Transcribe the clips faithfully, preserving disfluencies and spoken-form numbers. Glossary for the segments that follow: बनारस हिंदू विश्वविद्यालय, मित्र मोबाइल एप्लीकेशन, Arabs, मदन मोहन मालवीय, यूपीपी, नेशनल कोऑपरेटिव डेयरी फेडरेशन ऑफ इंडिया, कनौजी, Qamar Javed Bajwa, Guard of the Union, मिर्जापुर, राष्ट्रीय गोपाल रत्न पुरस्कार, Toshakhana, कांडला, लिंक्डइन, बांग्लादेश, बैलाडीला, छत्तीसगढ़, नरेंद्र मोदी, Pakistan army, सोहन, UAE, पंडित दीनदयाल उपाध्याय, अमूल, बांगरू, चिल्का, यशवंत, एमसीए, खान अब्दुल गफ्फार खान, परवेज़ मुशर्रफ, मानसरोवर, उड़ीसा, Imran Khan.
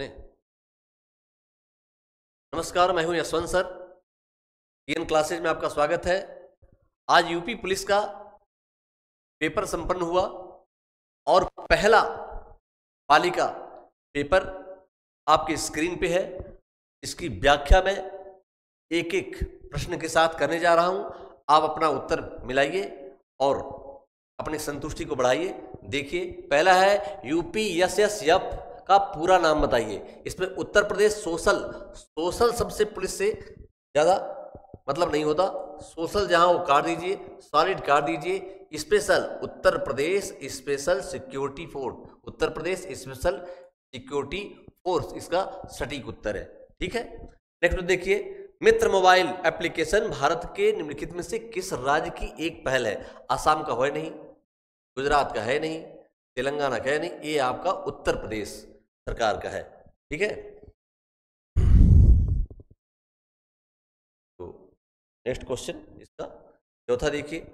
है। नमस्कार, मैं हूं यशवंत सर। इन क्लासेज में आपका स्वागत है। आज यूपी पुलिस का पेपर संपन्न हुआ और पहला पालिका पेपर आपके स्क्रीन पे है। इसकी व्याख्या में एक एक प्रश्न के साथ करने जा रहा हूं। आप अपना उत्तर मिलाइए और अपनी संतुष्टि को बढ़ाइए। देखिए, पहला है यूपी एस एस एफ का पूरा नाम बताइए। इसमें उत्तर प्रदेश सोशल सोशल सबसे पुलिस से ज़्यादा मतलब नहीं होता। सोशल जहां वो काट दीजिए, सॉलिड काट दीजिए। Special Uttar Pradesh special security force, Uttar Pradesh special security force इसका सटीक उत्तर है। ठीक है, नेक्स्ट देखिए, मित्र मोबाइल एप्लीकेशन भारत के निम्नलिखित में से किस राज्य की एक पहल है? आसाम का है नहीं, गुजरात का है नहीं, तेलंगाना का है नहीं, ये आपका उत्तर प्रदेश सरकार का है। ठीक है, तो नेक्स्ट क्वेश्चन इसका चौथा देखिए,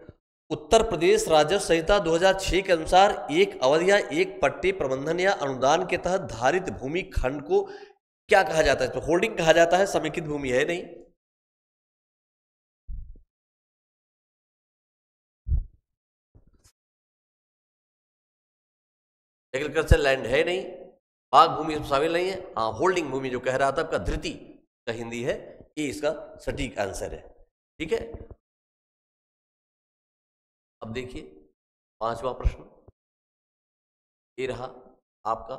उत्तर प्रदेश राजस्व संहिता दो हज़ार छह के अनुसार एक अवधि या एक पट्टे प्रबंधन या अनुदान के तहत धारित भूमि खंड को क्या कहा जाता है? तो होल्डिंग कहा जाता है, समेकित भूमि है नहीं। एग्रीकल्चर लैंड है नहीं, बाघ भूमि शामिल नहीं है। हाँ, होल्डिंग भूमि जो कह रहा था आपका धृति का हिंदी है, ये इसका सटीक आंसर है। ठीक है, अब देखिए पांचवा प्रश्न ये रहा आपका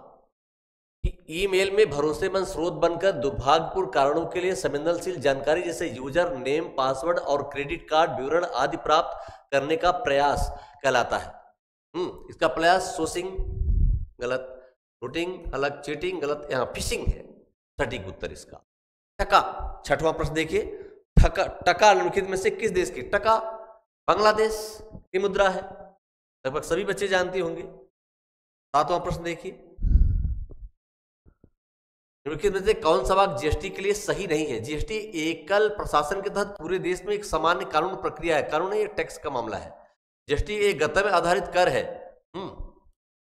कि ईमेल में भरोसेमंद स्रोत बनकर दुर्भाग्यपूर्ण कारणों के लिए संवेदनशील जानकारी जैसे यूजर नेम, पासवर्ड और क्रेडिट कार्ड विवरण आदि प्राप्त करने का प्रयास कहलाता है। हम्म इसका प्रयास सोसिंग गलत, रूटिंग अलग, चीटिंग गलत, यहाँ फिशिंग है सटीक उत्तर इसका। टका छठवां प्रश्न देखिए, टका टका निम्नलिखित में से किस देश की? टका बांग्लादेश की मुद्रा है, लगभग सभी बच्चे जानते होंगे। सातवां प्रश्न देखिए, निम्नलिखित में से कौन सा भाग जीएसटी के लिए सही नहीं है? जीएसटी एकल प्रशासन के तहत पूरे देश में एक सामान्य कानून प्रक्रिया है। कानून है, टैक्स का मामला है। जीएसटी एक गंतव्य आधारित कर है। हम्म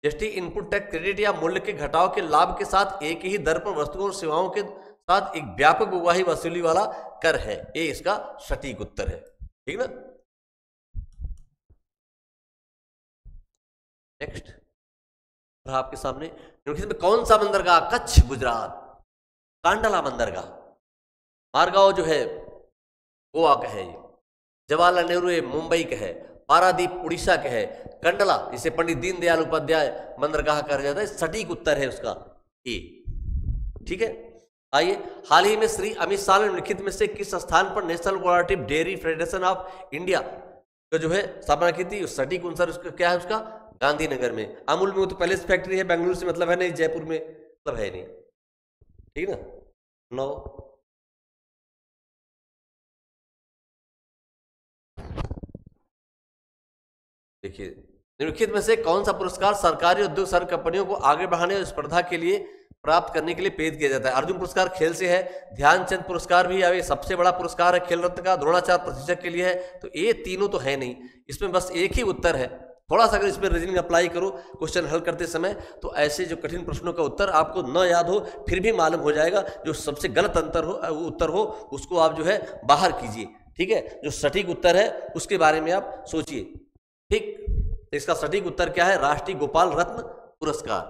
जीएसटी इनपुट टैक्स क्रेडिट या मूल्य के घटाव के लाभ के साथ एक ही दर पर वस्तुओं और सेवाओं के साथ एक व्यापक उगाही वसूली वाला कर है। ये इसका सटीक उत्तर है। ठीक ना, नेक्स्ट आपके सामने निम्नलिखित में कौन सा बंदरगाह कच्छ गुजरात? कांडला बंदरगाह, मारगांव जो है गोवा का है, जवाहरलाल नेहरू मुंबई का है, पारादीप उड़ीसा के है, कंडला इसे पंडित दीनदयाल उपाध्याय बंदरगाह कहा जाता है। सटीक उत्तर है उसका ए। ठीक है, आइए, हाल ही में श्री अमित शाह ने लिखित में से किस स्थान पर नेशनल कोऑपरेटिव डेयरी फेडरेशन ऑफ इंडिया का जो है स्थापना की थी? सटीक आंसर उसका क्या है? उसका गांधीनगर में। अमूल में वो तो पहले से फैक्ट्री है, बेंगलुरु से मतलब है नहीं, जयपुर में मतलब है नहीं। ठीक ना, नौ देखिए, निम्नलिखित में से कौन सा पुरस्कार सरकारी उद्योग संघ कंपनियों को आगे बढ़ाने और स्पर्धा के लिए प्राप्त करने के लिए पेश किया जाता है? अर्जुन पुरस्कार खेल से है, ध्यानचंद पुरस्कार भी आवे सबसे बड़ा पुरस्कार है खेल रत्न का, द्रोणाचार्य प्रशिक्षक के लिए है। तो ये तीनों तो है नहीं, इसमें बस एक ही उत्तर है। थोड़ा सा अगर इसमें रीजनिंग अप्लाई करो क्वेश्चन हल करते समय, तो ऐसे जो कठिन प्रश्नों का उत्तर आपको न याद हो फिर भी मालूम हो जाएगा। जो सबसे गलत अंतर हो उत्तर हो उसको आप जो है बाहर कीजिए। ठीक है, जो सटीक उत्तर है उसके बारे में आप सोचिए। ठीक, इसका सटीक उत्तर क्या है? राष्ट्रीय गोपाल रत्न पुरस्कार।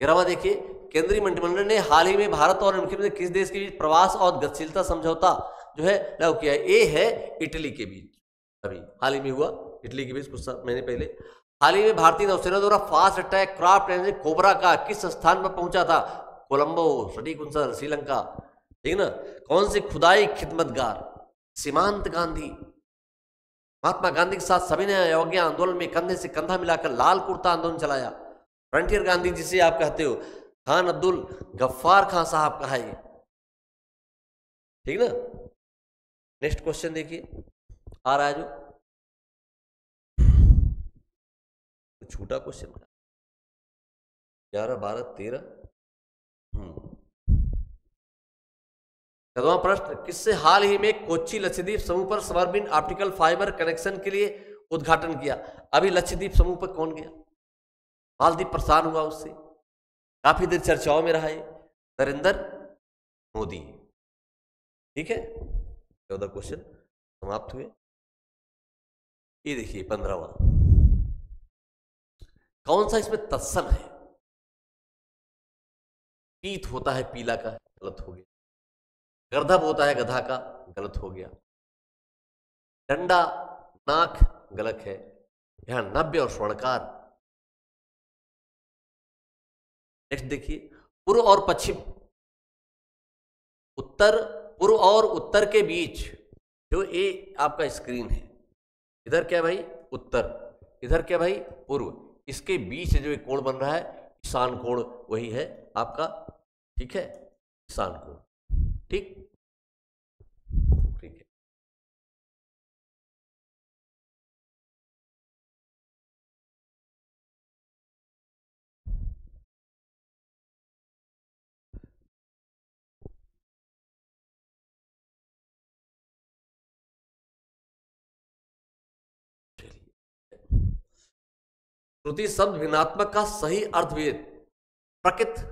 ग्यारहवां देखिए, केंद्रीय मंत्रिमंडल ने हाल ही में भारत और उनके किस देश के बीच प्रवास और गतिशीलता समझौता जो है लागू किया? ए है इटली के बीच, अभी हाल ही में हुआ इटली के बीच कुछ महीने पहले। हाल ही में भारतीय नौसेना द्वारा फास्ट अटैक क्राफ्ट ने कोबरा का किस स्थान पर पहुंचा था? कोलंबो, सटीक आंसर श्रीलंका। ठीक ना, कौन सी खुदाई खिदमतगार? सीमांत गांधी। महात्मा गांधी के साथ सभी ने अयोग्या आंदोलन में कंधे से कंधा मिलाकर लाल कुर्ता आंदोलन चलाया। फ्रंटियर गांधी जिसे आप कहते हो, खान अब्दुल गफ्फार खान साहब का है। ठीक ना, नेक्स्ट क्वेश्चन देखिए आ रहा है जो छोटा क्वेश्चन ग्यारह बारह तेरह चौदहवां प्रश्न, किससे हाल ही में कोच्ची लक्षद्वीप समूह पर सबमरीन ऑप्टिकल फाइबर कनेक्शन के लिए उद्घाटन किया? अभी लक्षद्वीप समूह पर कौन गया? मालदीप परेशान हुआ उससे, काफी देर चर्चाओं में रहा है नरेंद्र मोदी। ठीक है, चौदह क्वेश्चन समाप्त हुए। ये देखिए पंद्रहवा, कौन सा इसमें तत्सन है? पीत होता है पीला का, गलत हो गया। गर्दभ होता है गधा का, गलत हो गया। डंडा नाक गलत है, यहां नव्य और स्वर्णकार। नेक्स्ट देखिए, पूर्व और पश्चिम, उत्तर पूर्व और उत्तर के बीच जो ये आपका स्क्रीन है, इधर क्या भाई उत्तर, इधर क्या भाई पूर्व, इसके बीच जो एक कोण बन रहा है ईशान कोण, वही है आपका। ठीक है, ईशान कोण। ठीक ठीक है, श्रुति शब्द भिन्नात्मक का सही अर्थभेद, प्रकृत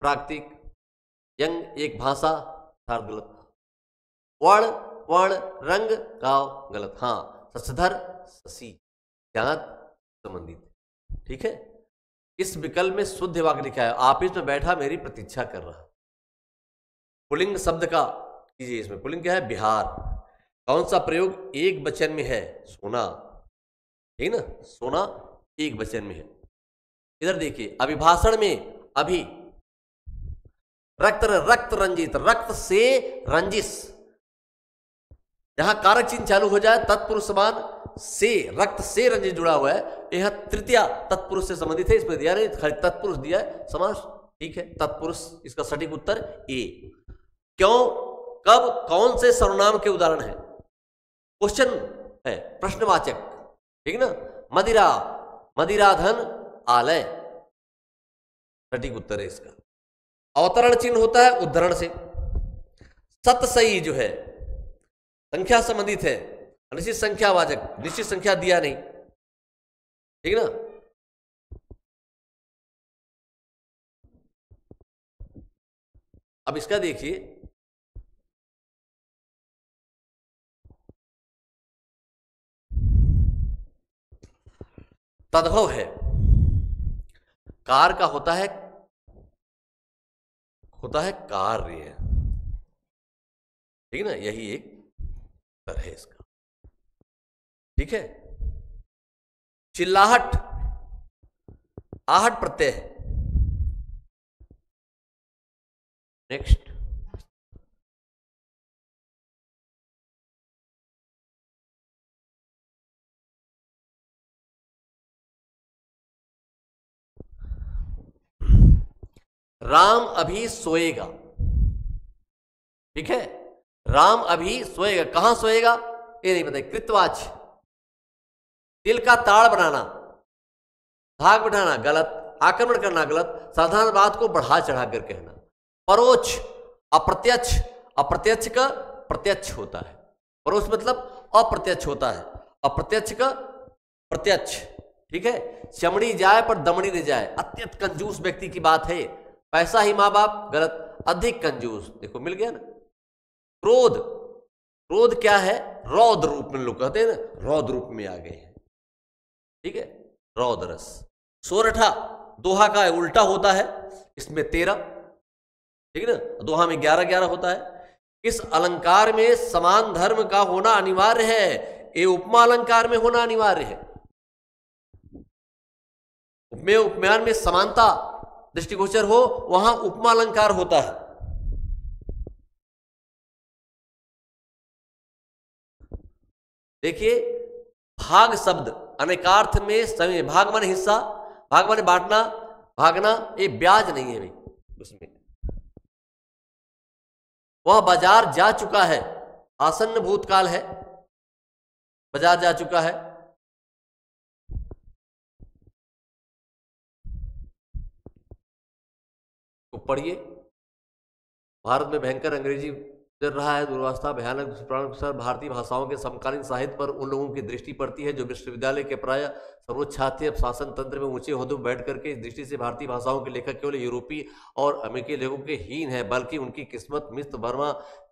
प्राकृतिक, यंग एक भाषा गलत, वर्ण वर्ण रंग गांव गलत, हाँ ससधर शशि जात संबंधित। ठीक है, इस विकल्प में शुद्ध वाक्य लिखा है, ऑफिस में बैठा मेरी प्रतीक्षा कर रहा। पुल्लिंग शब्द का कीजिए, इसमें पुल्लिंग क्या है? बिहार। कौन सा प्रयोग एक वचन में है? सोना। ठीक ना, सोना एक वचन में है। इधर देखिए, अभिभाषण में अभी, रक्त रक्त रंजित, रक्त से रंजिश, जहां कारक चिन्ह चालू हो जाए तत्पुरुष समान से, रक्त से रंजित जुड़ा हुआ है, यह तृतीय तत्पुरुष से संबंधित है। इसमें दिया नहीं, तत्पुरुष दिया है समास। ठीक है, तत्पुरुष इसका सटीक उत्तर ए। क्यों, कब, कौन से सर्वनाम के उदाहरण है? क्वेश्चन है, प्रश्नवाचक। ठीक ना, मदिरा मदिराधन आलय, सटीक उत्तर है इसका। अवतरण चिन्ह होता है उद्धरण से। सतसई जो है संख्या संबंधित है, निश्चित संख्यावाचक, निश्चित संख्या दिया नहीं। ठीक ना, अब इसका देखिए, तद्भव है, कार का होता है होता है कार्य। ठीक ना, यही एक तरह है इसका। ठीक है, चिल्लाहट आहट प्रत्यय है। नेक्स्ट, राम अभी सोएगा। ठीक है, राम अभी सोएगा, कहां सोएगा ये नहीं पता। कृतवाच, तिल का ताड़ बनाना, धाक बिठाना गलत, आक्रमण करना गलत, साधारण बात को बढ़ा चढ़ाकर कहना। परोक्ष अप्रत्यक्ष, अप्रत्यक्ष का प्रत्यक्ष होता है, परोक्ष मतलब अप्रत्यक्ष होता है, अप्रत्यक्ष का प्रत्यक्ष। ठीक है, चमड़ी जाए पर दमड़ी न जाए, अत्यंत कंजूस व्यक्ति की बात है। पैसा ही माँ बाप गलत, अधिक कंजूस, देखो मिल गया ना। क्रोध, क्रोध क्या है? रौद्र रूप में, लोग कहते हैं ना रौद्र रूप में आ गए हैं। ठीक है, रौद्रस। सोरठा दोहा का उल्टा होता है, इसमें तेरह, ठीक है ना, दोहा में ग्यारह ग्यारह होता है। इस अलंकार में समान धर्म का होना अनिवार्य है, ये उपमा अलंकार में होना अनिवार्य है। उपमेय उपमान में समानता दृष्टिगोचर हो, वहां उपमा अलंकार होता है। देखिए, भाग शब्द अनेकार्थ में, भाग माने हिस्सा, भाग माने बांटना, भागना, ये ब्याज नहीं है भाई उसमें। वह बाजार जा चुका है, आसन्न भूतकाल है, बाजार जा चुका है। पढ़िए, भारत में भयंकर अंग्रेजी चल रहा है दुर्वस्था भयानक। भारतीय भाषाओं के समकालीन साहित्य पर उन लोगों की दृष्टि पड़ती है जो विश्वविद्यालय के प्राय सर्वोच्च छात्र अब शासन तंत्र में ऊंचे होदों में बैठ करके। इस दृष्टि से भारतीय भाषाओं के लेखक केवल यूरोपीय और अमेरिकी लेखकों के हीन है, बल्कि उनकी किस्मत मिस्र, बर्मा,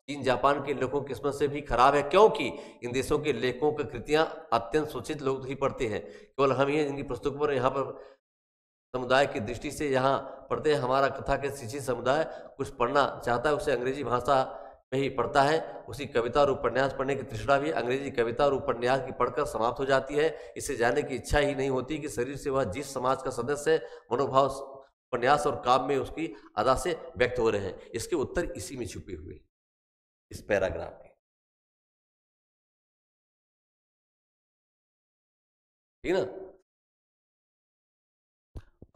चीन, जापान के लेखकों की किस्मत से भी खराब है, क्योंकि इन देशों के लेखकों की कृतियां अत्यंत सूचित लोग ही पढ़ते हैं। केवल हम ही इनकी पुस्तकों पर यहाँ पर समुदाय की दृष्टि से यहाँ पढ़ते हैं। हमारा कथा के शिक्षित समुदाय कुछ पढ़ना चाहता है, उसे अंग्रेजी भाषा में ही पढ़ता है। उसी कविता और उपन्यास पढ़ने की तृष्णा भी अंग्रेजी कविता और उपन्यास की पढ़कर समाप्त हो जाती है। इससे जाने की इच्छा ही नहीं होती कि शरीर से वह जिस समाज का सदस्य है, मनोभाव उपन्यास और काम में उसकी अदा से व्यक्त हो रहे हैं। इसके उत्तर इसी में छुपे हुए इस पैराग्राफ में, ठीक ना।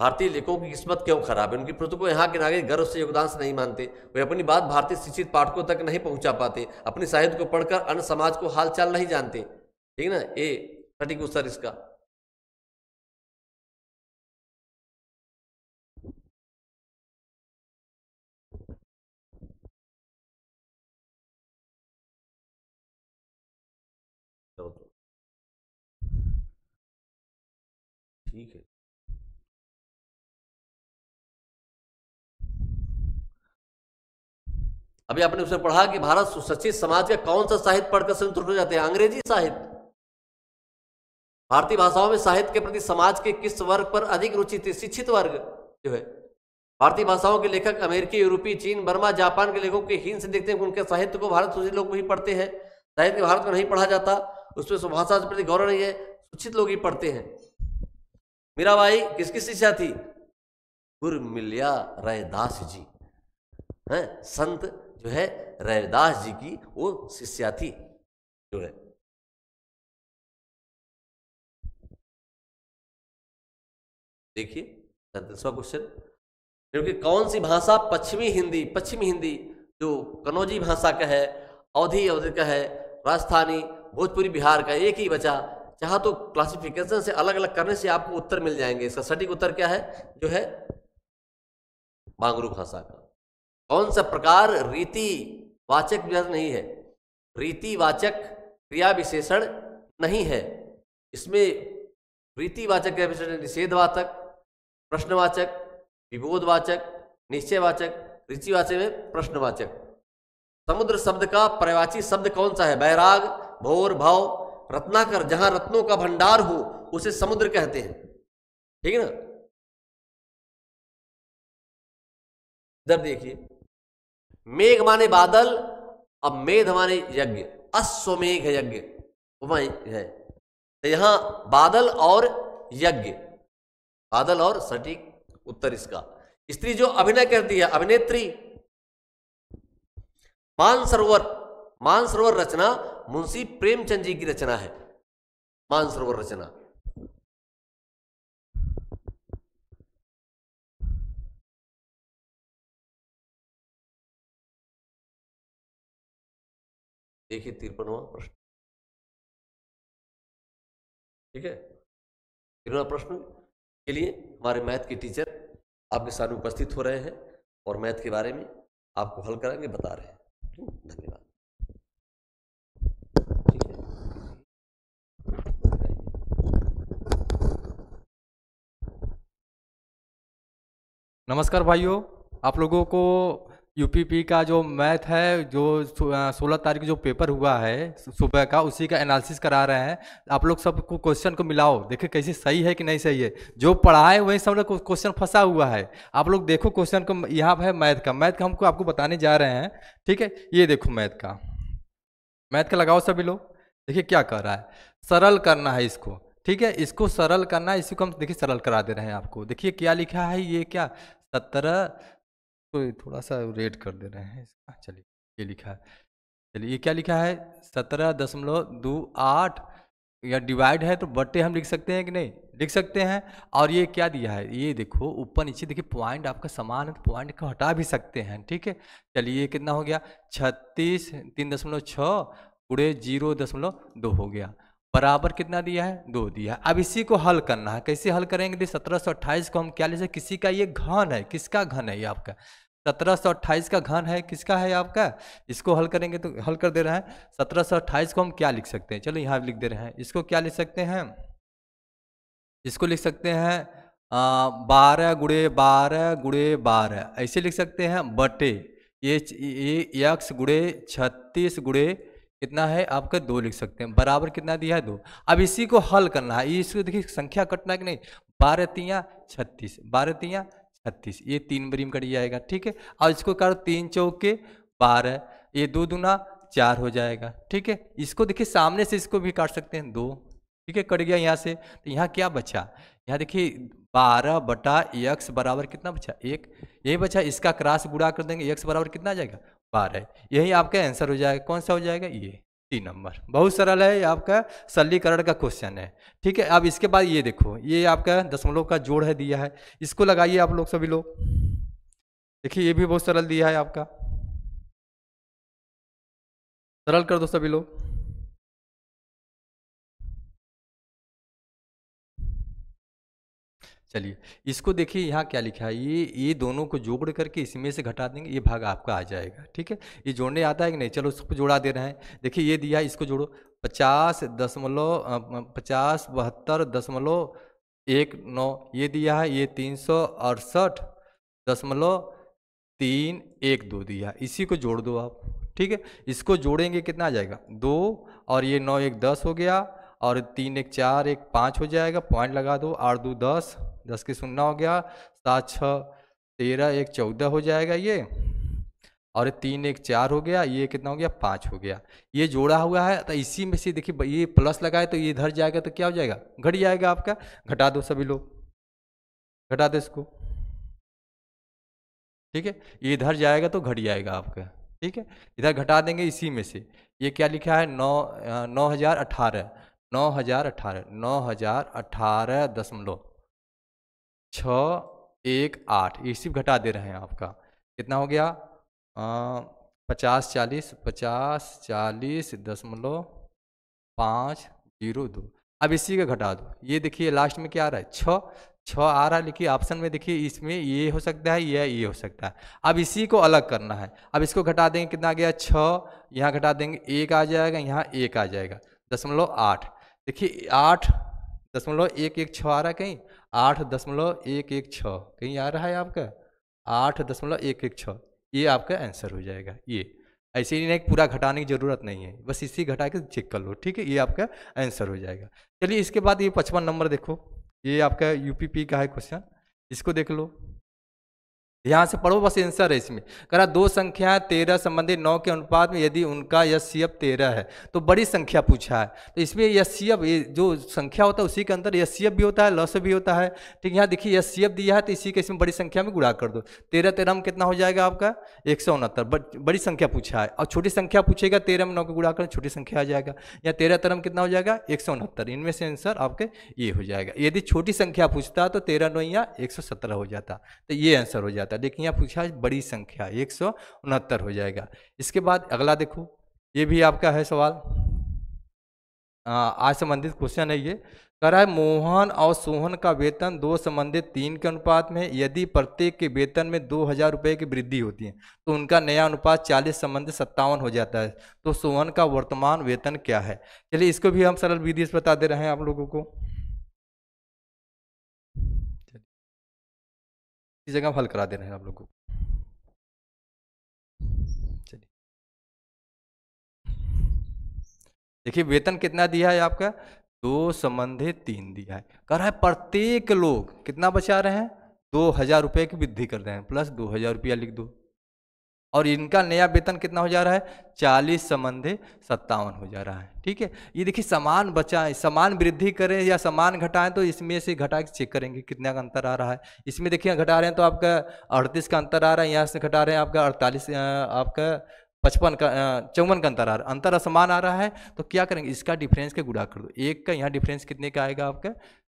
भारतीय लेखकों की किस्मत क्यों खराब है? उनकी पुस्तकों को यहाँ के नागरिक गर्व से योगदान से नहीं मानते। वे अपनी बात भारतीय शिक्षित पाठकों तक नहीं पहुंचा पाते। अपने साहित्य को पढ़कर अन्य समाज को हालचाल नहीं जानते, ठीक ना। ये सटीक उत्तर इसका। ठीक है, अभी आपने उसमें पढ़ा कि भारत सुशिक्षित समाज का कौन सा साहित्य पढ़कर संतुष्ट हो जाते हैं? अंग्रेजी साहित्य। भारतीय भाषाओं में साहित्य के प्रति समाज के किस वर्ग पर अधिक रुचि थी? शिक्षित वर्ग जो है। भारतीय भाषाओं के लेखक अमेरिकी, यूरोपीय, चीन, बर्मा, जापान के लेखकों के हीन से देखते हैं कि उनके साहित्य को भारत सुशिक्षित लोग भी पढ़ते हैं। साहित्य भारत में नहीं पढ़ा जाता, उसमें भाषा के प्रति गौरव नहीं है, शिक्षित लोग ही पढ़ते हैं। मीराबाई किसकी शिष्या थी? गुरमिलिया रविदास जी हैं, संत जो है रविदास जी की वो शिष्या थी जो है। देखिए सैंतीसवां क्वेश्चन, क्योंकि कौन सी भाषा पश्चिमी हिंदी, पश्चिमी हिंदी जो कनौजी भाषा का है, अवधी अवधी का है, राजस्थानी, भोजपुरी, बिहार का, एक ही बचा। चाहा तो क्लासिफिकेशन से अलग अलग करने से आपको उत्तर मिल जाएंगे। इसका सटीक उत्तर क्या है? जो है बांगरू भाषा का। कौन सा प्रकार रीतिवाचक नहीं है? रीतिवाचक क्रिया विशेषण नहीं है। इसमें रीतिवाचक क्रिया विशेषण निषेधवाचक, प्रश्नवाचक, विबोधवाचक, निश्चयवाचक, रीतिवाचक में प्रश्नवाचक। समुद्र शब्द का पर्यायवाची शब्द कौन सा है? बैराग, भोर, भाव, रत्नाकर। जहां रत्नों का भंडार हो उसे समुद्र कहते हैं, ठीक है ना। इधर देखिए, मेघ माने बादल, अब मेध माने यज्ञ, अश्वमेघ यज्ञ है। तो यहां बादल और यज्ञ, बादल और, सटीक उत्तर इसका। स्त्री जो अभिनय करती है, अभिनेत्री। मानसरोवर, मानसरोवर रचना मुंशी प्रेमचंद जी की रचना है। मानसरोवर रचना देखिए तिरपनवा प्रश्न, ठीक है। तिरपनवा प्रश्न के लिए हमारे मैथ के टीचर आपके सामने उपस्थित हो रहे हैं और मैथ के बारे में आपको हल कराएंगे, बता रहे हैं। धन्यवाद। नमस्कार भाइयों, आप लोगों को यूपीपी का जो मैथ है, जो सोलह तारीख जो पेपर हुआ है सुबह का, उसी का एनालिसिस करा रहे हैं। आप लोग सबको क्वेश्चन को मिलाओ, देखे कैसे सही है कि नहीं सही है। जो पढ़ाए वही सब लोग क्वेश्चन फंसा हुआ है। आप लोग देखो क्वेश्चन को, यहाँ है मैथ का, मैथ का हमको आपको बताने जा रहे हैं, ठीक है। ये देखो मैथ का, मैथ का लगाओ सभी लोग। देखिए क्या कर रहा है, सरल करना है इसको, ठीक है। इसको सरल करना है, इसको हम देखिए सरल करा दे रहे हैं आपको। देखिए क्या लिखा है, ये क्या सत्रह, तो थोड़ा सा रेड कर दे रहे हैं इसका। चलिए ये लिखा है, चलिए ये क्या लिखा है, सत्रह दशमलव दो आठ या डिवाइड है तो बटे हम लिख सकते हैं कि नहीं, लिख सकते हैं। और ये क्या दिया है, ये देखो ऊपर नीचे देखिए, पॉइंट आपका समान है तो पॉइंट को हटा भी सकते हैं, ठीक है। चलिए ये कितना हो गया, छत्तीस तीन दशमलव छः पूरे जीरो दशमलव दो हो गया, बराबर कितना दिया है, दो दिया है। अब इसी को हल करना है, कैसे हल करेंगे। सत्रह सौ अट्ठाईस को हम क्या ले सकते, किसी का ये घन है, किसका घन है ये आपका सत्रह सौ अट्ठाईस का घन है किसका है आपका, इसको हल करेंगे तो हल कर दे रहे हैं। सत्रह सौ अट्ठाईस को हम क्या लिख सकते हैं, चलो यहाँ लिख दे रहे हैं, इसको क्या लिख सकते हैं, इसको लिख सकते हैं बारह गुड़े बारह गुड़े बारह, ऐसे लिख सकते हैं बटे ये ये यक्स गुड़े छत्तीस गुड़े कितना है आपका दो लिख सकते हैं, बराबर कितना दिया है दो। अब इसी को हल करना है, इसको देखिए संख्या कटना कि नहीं, बारह तियाँ छत्तीस, बारह तियाँ छत्तीस, ये तीन बरीम कट जाएगा ठीक है। और इसको करो तीन चौके बारह, ये दो दूना चार हो जाएगा ठीक है। इसको देखिए सामने से इसको भी काट सकते हैं दो ठीक है, कट गया यहाँ से, तो यहाँ क्या बचा, यहाँ देखिए बारह बटा एक्स बराबर कितना बचा एक, यही बचा, इसका क्रॉस गुणा कर देंगे एक्स बराबर कितना आ जाएगा बारह, यही आपका आंसर हो जाएगा, कौन सा हो जाएगा ये तीन नंबर। बहुत सरल है, आपका सरलीकरण का क्वेश्चन है ठीक है। अब इसके बाद ये देखो, ये आपका दशमलव का जोड़ है दिया है, इसको लगाइए आप लोग सभी लोग, देखिए ये भी बहुत सरल दिया है आपका, सरल कर दो सभी लोग। चलिए इसको देखिए यहाँ क्या लिखा है, ये ये दोनों को जोड़ करके इसमें से घटा देंगे, ये भाग आपका आ जाएगा ठीक है। ये जोड़ने आता है कि नहीं, चलो उसको जोड़ा दे रहे हैं, देखिए ये दिया है इसको जोड़ो, पचास दशमलव पचास बहत्तर दशमलव एक नौ ये दिया है, ये तीन सौ अड़सठ दशमलव तीन एक दो दिया, इसी को जोड़ दो आप ठीक है। इसको जोड़ेंगे कितना आ जाएगा दो, और ये नौ एक दस हो गया, और तीन एक चार एक पाँच हो जाएगा, पॉइंट लगा दो, आठ दो दस, दस के शून्य हो गया, सात छः तेरह एक चौदह हो जाएगा ये, और तीन एक चार हो गया, ये कितना हो गया पाँच हो गया, ये जोड़ा हुआ है। तो इसी में से देखिए ये प्लस लगाए तो ये इधर जाएगा तो क्या हो जाएगा घट जाएगा आपका, घटा दो सभी लोग, घटा दो इसको ठीक है, ये इधर जाएगा तो घट जाएगा आपका ठीक है, इधर घटा देंगे। इसी में से ये क्या लिखा है नौ नौ हज़ार अठारह नौ हज़ार अठारह नौ हज़ार अठारह दशमलव छः एक आठ, ये सिर्फ घटा दे रहे हैं आपका, कितना हो गया पचास चालीस पचास चालीस दशमलव पाँच जीरो दो। अब इसी का घटा दो, ये देखिए लास्ट में क्या आ रहा है छः छः आ रहा है, लिखिए ऑप्शन में देखिए, इसमें ये हो सकता है या ये हो सकता है। अब इसी को अलग करना है, अब इसको घटा देंगे कितना आ गया छः, यहाँ घटा देंगे एक आ जाएगा, यहाँ एक आ जाएगा दशमलव आठ, देखिए आठ दशमलव एक एक छः आ रहा है कहीं, आठ दशमलव एक एक छः कहीं आ रहा है आपका आठ दशमलव एक एक छः, ये आपका आंसर हो जाएगा। ये ऐसे ही नहीं पूरा घटाने की ज़रूरत नहीं है, बस इसी घटा के चेक कर लो ठीक है, ये आपका आंसर हो जाएगा। चलिए इसके बाद ये पचपन नंबर देखो, ये आपका यूपीपी का है क्वेश्चन, इसको देख लो यहाँ से पढ़ो, बस आंसर है इसमें। कह रहा दो संख्या तेरह संबंधित नौ के अनुपात में यदि उनका एचसीएफ तेरह है, तो बड़ी संख्या पूछा है, तो इसमें एचसीएफ ये जो संख्या होता है उसी के अंदर एचसीएफ भी होता है लॉस भी होता है ठीक है। यहाँ देखिए एचसीएफ दिया है तो इसी के इसमें बड़ी संख्या में गुणा कर दो, तेरह तेरह में कितना हो जाएगा आपका एक सौ उनहत्तर, बड़ी संख्या पूछा है। और छोटी संख्या पूछेगा तेरह में नौ को गुणा कर छोटी संख्या आ जाएगा, या तेरह तेरह में कितना हो जाएगा एक सौ उनहत्तर, इनमें से आंसर आपके ये हो जाएगा। यदि छोटी संख्या पूछता तो तेरह नौ या एक सौ सत्रह हो जाता, तो ये आंसर हो जाता। लेकिन यहाँ पूछा है बड़ी संख्या एक सौ उनहत्तर हो जाएगा। इसके बाद अगला देखो, ये भी आपका है सवाल आज संबंधित क्वेश्चन है, ये कह रहा है मोहन और सोहन का वेतन दो संबंधित तीन के अनुपात में यदि प्रत्येक के वेतन में दो हजार रुपये की वृद्धि होती है तो उनका नया अनुपात चालीस संबंधित सत्तावन हो जाता है, तो सोहन का वर्तमान वेतन क्या है। चलिए इसको भी हम सरल विधि से बता दे रहे हैं आप लोगों को, इस जगह हल करा दे रहे हैं आप लोगों को। चलिए देखिए वेतन कितना दिया है आपका दो संबंधित तीन दिया है, कह रहा है प्रत्येक लोग कितना बचा रहे हैं दो हजार रुपये की वृद्धि कर रहे हैं, प्लस दो हजार रुपया लिख दो, और इनका नया वेतन कितना हो जा रहा है चालीस संबंधित सत्तावन हो जा रहा है ठीक है। ये देखिए समान बचाएं समान वृद्धि करें या समान घटाएं, तो इसमें से घटा के चेक करेंगे कितना का अंतर आ रहा है। इसमें देखिए घटा रहे हैं तो आपका अड़तीस का अंतर आ रहा है, यहाँ से घटा रहे हैं आपका अड़तालीस आपका पचपन का चौवन का अंतर आ रहा है, अंतर असमान आ रहा है। तो क्या करेंगे इसका डिफरेंस का गुणा कर दो, एक का यहाँ डिफरेंस कितने का आएगा आपका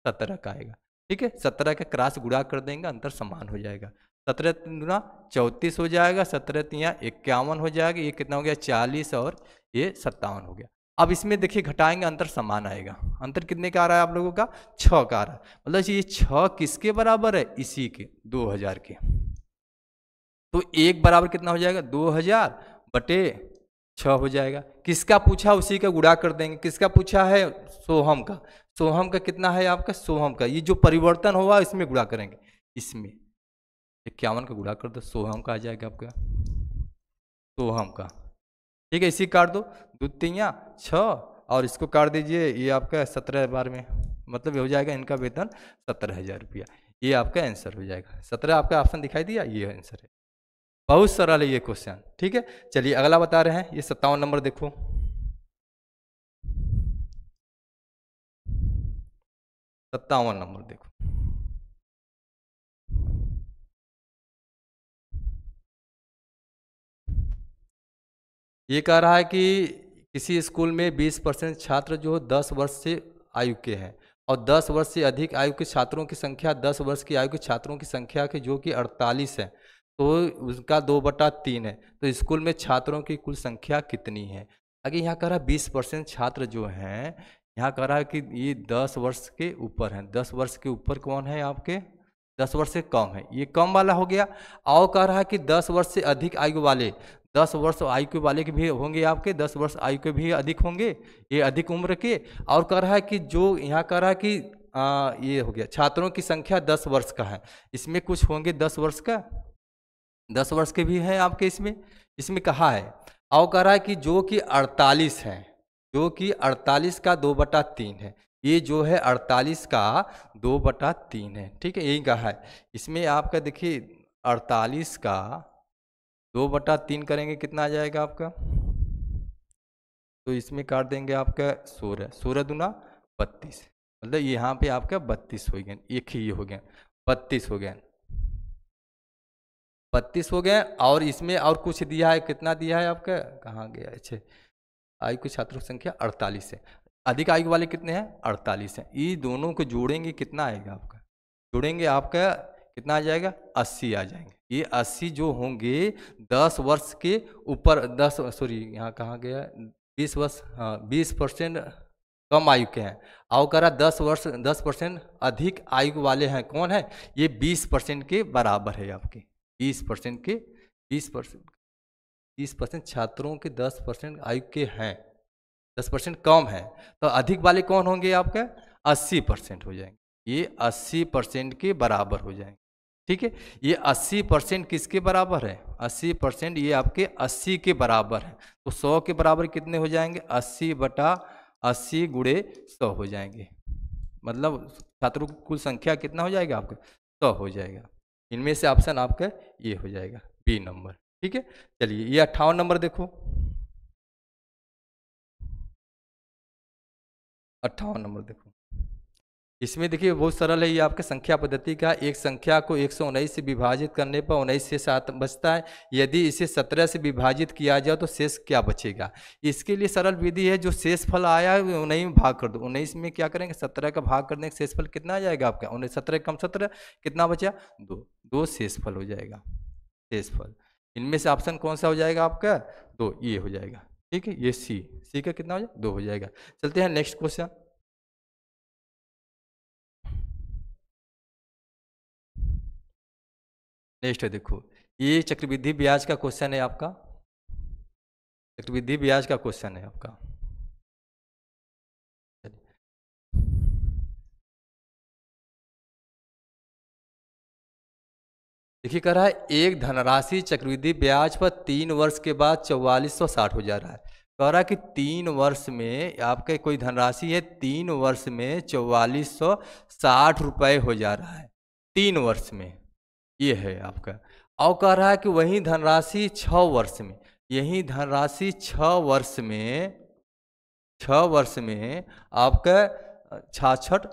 सत्रह का आएगा ठीक है, सत्रह का क्रॉस गुणा कर देंगे अंतर समान हो जाएगा, सत्रह तीन दुना चौंतीस हो जाएगा, सत्रह तियाँ इक्यावन हो जाएगा, ये कितना हो गया चालीस और ये सत्तावन हो गया। अब इसमें देखिए घटाएंगे अंतर समान आएगा, अंतर कितने का आ रहा है आप लोगों का छः का आ रहा है, मतलब ये छः किसके बराबर है इसी के दो हज़ार के तो एक बराबर कितना हो जाएगा, दो हजार बटे छः हो जाएगा। किसका पूछा उसी का गुणा कर देंगे। किसका पूछा है, सोहम का। सोहम का कितना है आपका, सोहम का। ये जो परिवर्तन हुआ इसमें गुणा करेंगे, इसमें इक्यावन का गुणा कर दो, सोहम का आ जाएगा आपका, सोहम का। ठीक है, इसी काट दो, दो तियाँ छः, और इसको काट दीजिए, ये आपका सत्रह बार में, मतलब ये हो जाएगा इनका वेतन सत्रह हज़ार रुपया। ये आपका आंसर हो जाएगा। सत्रह आपका ऑप्शन दिखाई दिया, ये आंसर है। बहुत सरल है ये क्वेश्चन। ठीक है, चलिए अगला बता रहे हैं, ये सत्तावन नंबर देखो। सत्तावन नंबर देखो, ये कह रहा है कि किसी स्कूल में बीस परसेंट छात्र जो दस वर्ष से आयु के हैं और दस वर्ष से अधिक आयु के छात्रों की संख्या दस वर्ष की आयु के छात्रों की संख्या के जो कि अड़तालीस है, तो उनका दो बटा तीन है, तो स्कूल में छात्रों की कुल संख्या कितनी है। आगे यहाँ कह रहा है बीस परसेंट छात्र जो हैं, यहाँ कह रहा है कि ये दस वर्ष के ऊपर हैं। दस वर्ष के ऊपर कौन है आपके, दस वर्ष से कम है, ये कम वाला हो गया। और कह रहा है कि दस वर्ष से अधिक आयु वाले, दस वर्ष आयु के वाले के भी होंगे आपके, दस वर्ष आयु के भी अधिक होंगे, ये अधिक उम्र के। और कह रहा है कि जो यहाँ कह रहा है कि आ, ये हो गया छात्रों की संख्या दस वर्ष का है, इसमें कुछ होंगे दस वर्ष का, दस वर्ष के भी हैं आपके, इसमें इसमें कहा है। और कह रहा है कि जो कि अड़तालीस है, जो कि अड़तालीस का दो बटा तीन है, ये जो है अड़तालीस का दो बटा तीन है। ठीक है, यही कहा है। इसमें आपका देखिए अड़तालीस का दो बटा तीन करेंगे कितना आ जाएगा आपका, तो इसमें काट देंगे आपका सोलह, सोलह दूना बत्तीस, मतलब यहाँ पे आपका बत्तीस हो गया, एक ही ये हो गया बत्तीस हो गया, बत्तीस हो गए। और इसमें और कुछ दिया है, कितना दिया है आपका, कहाँ गया, अच्छे आयु के छात्रों की संख्या अड़तालीस है, अधिक आयु वाले कितने हैं अड़तालीस हैं, ये दोनों को जोड़ेंगे कितना आएगा आपका, जोड़ेंगे आपका कितना आ जाएगा अस्सी आ जाएंगे। ये अस्सी जो होंगे दस वर्ष के ऊपर, दस सॉरी यहाँ कहाँ गया बीस वर्ष, हाँ बीस परसेंट कम आयु के हैं। आओ करा दस वर्ष दस परसेंट अधिक आयु वाले हैं, कौन है ये बीस परसेंट के बराबर है आपके, बीस परसेंट के बीस परसेंट बीस परसेंट छात्रों के दस परसेंट आयु के हैं, दस परसेंट कम है, तो अधिक वाले कौन होंगे आपके अस्सी परसेंट हो जाएंगे, ये अस्सी परसेंट के बराबर हो जाएंगे। ठीक है, ये अस्सी परसेंट किसके बराबर है, अस्सी परसेंट ये आपके अस्सी के बराबर है, तो सौ के बराबर कितने हो जाएंगे, अस्सी बटा अस्सी गुणे सौ हो जाएंगे, मतलब छात्रों की कुल संख्या कितना हो जाएगा आपका सौ हो जाएगा। इनमें से ऑप्शन आपका ये हो जाएगा बी नंबर। ठीक है, चलिए ये अट्ठावन नंबर देखो, अट्ठावन नंबर देखो। इसमें देखिए बहुत सरल है, ये आपके संख्या पद्धति का। एक संख्या को एक सौ उन्नीस से विभाजित करने पर उन्नीस से सात बचता है, यदि इसे सत्रह से विभाजित किया जाए तो शेष क्या बचेगा। इसके लिए सरल विधि है, जो शेष फल आया है उन्नीस में भाग कर दो, उन्नीस में क्या करेंगे सत्रह का भाग करने का, शेष फल कितना आ जाएगा आपका, उन्नीस सत्रह कम सत्रह कितना बचा दो, दो शेष फल हो जाएगा, शेष फल। इनमें से ऑप्शन कौन सा हो जाएगा आपका दो, ये हो जाएगा। ठीक है, ये सी सी का कितना हो जाएगा दो हो जाएगा। चलते हैं नेक्स्ट क्वेश्चन। नेक्स्ट है देखो, ये चक्रवृद्धि ब्याज का क्वेश्चन है आपका, चक्रवृद्धि ब्याज का क्वेश्चन है आपका। देखिए कह रहा है एक धनराशि चक्रवृद्धि ब्याज पर तीन वर्ष के बाद चौवालीस सौ साठ हो जा रहा है। कह रहा है कि तीन वर्ष में आपके कोई धनराशि है, तीन वर्ष में चौवालीस सौ साठ रुपये हो जा रहा है, तीन वर्ष में ये है आपका। और कह रहा है कि वही धनराशि छः वर्ष में, यही धनराशि छः वर्ष में, छः वर्ष में आपका छाछठ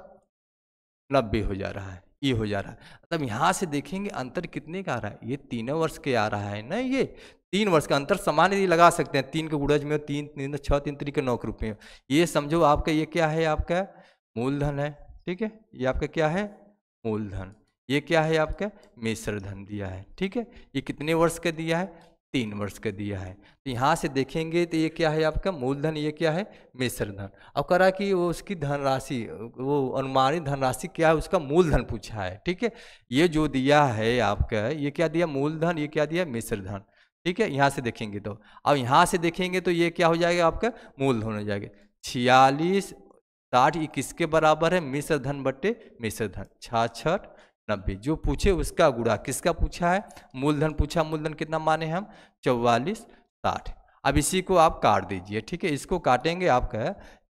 नब्बे हो जा रहा है, ये हो जा रहा है। तब यहाँ से देखेंगे अंतर कितने का आ रहा है, ये तीनों वर्ष के आ रहा है ना, ये तीन वर्ष का अंतर सामान्य लगा सकते हैं, तीन के गुणज में तीन तीन छः तीन तीन के नौ के रुपये। ये समझो आपका ये क्या है आपका मूलधन है। ठीक है, ये आपका क्या है मूलधन, ये क्या है आपका मिश्रधन दिया है। ठीक है, ये कितने वर्ष का दिया है तीन वर्ष का दिया है। तो यहाँ से देखेंगे तो ये क्या है आपका मूलधन, ये क्या है मिश्रधन। अब कह रहा कि वो उसकी धनराशि, वो अनुमानित धनराशि क्या है, उसका मूलधन पूछा है। ठीक है, ये जो दिया है आपका ये क्या दिया मूलधन, ये क्या दिया मिश्रधन। ठीक है, यहाँ से देखेंगे तो, अब यहाँ से देखेंगे तो ये क्या हो जाएगा आपका मूलधन हो जाएगा। छियालीस साठ ये किसके बराबर है, मिश्रधन बटे मिश्रधन, छाछठ नब्बे। जो पूछे उसका गुणा, किसका पूछा है मूलधन पूछा, मूलधन कितना माने हम चौवालीस साठ। अब इसी को आप काट दीजिए। ठीक है, इसको काटेंगे आपका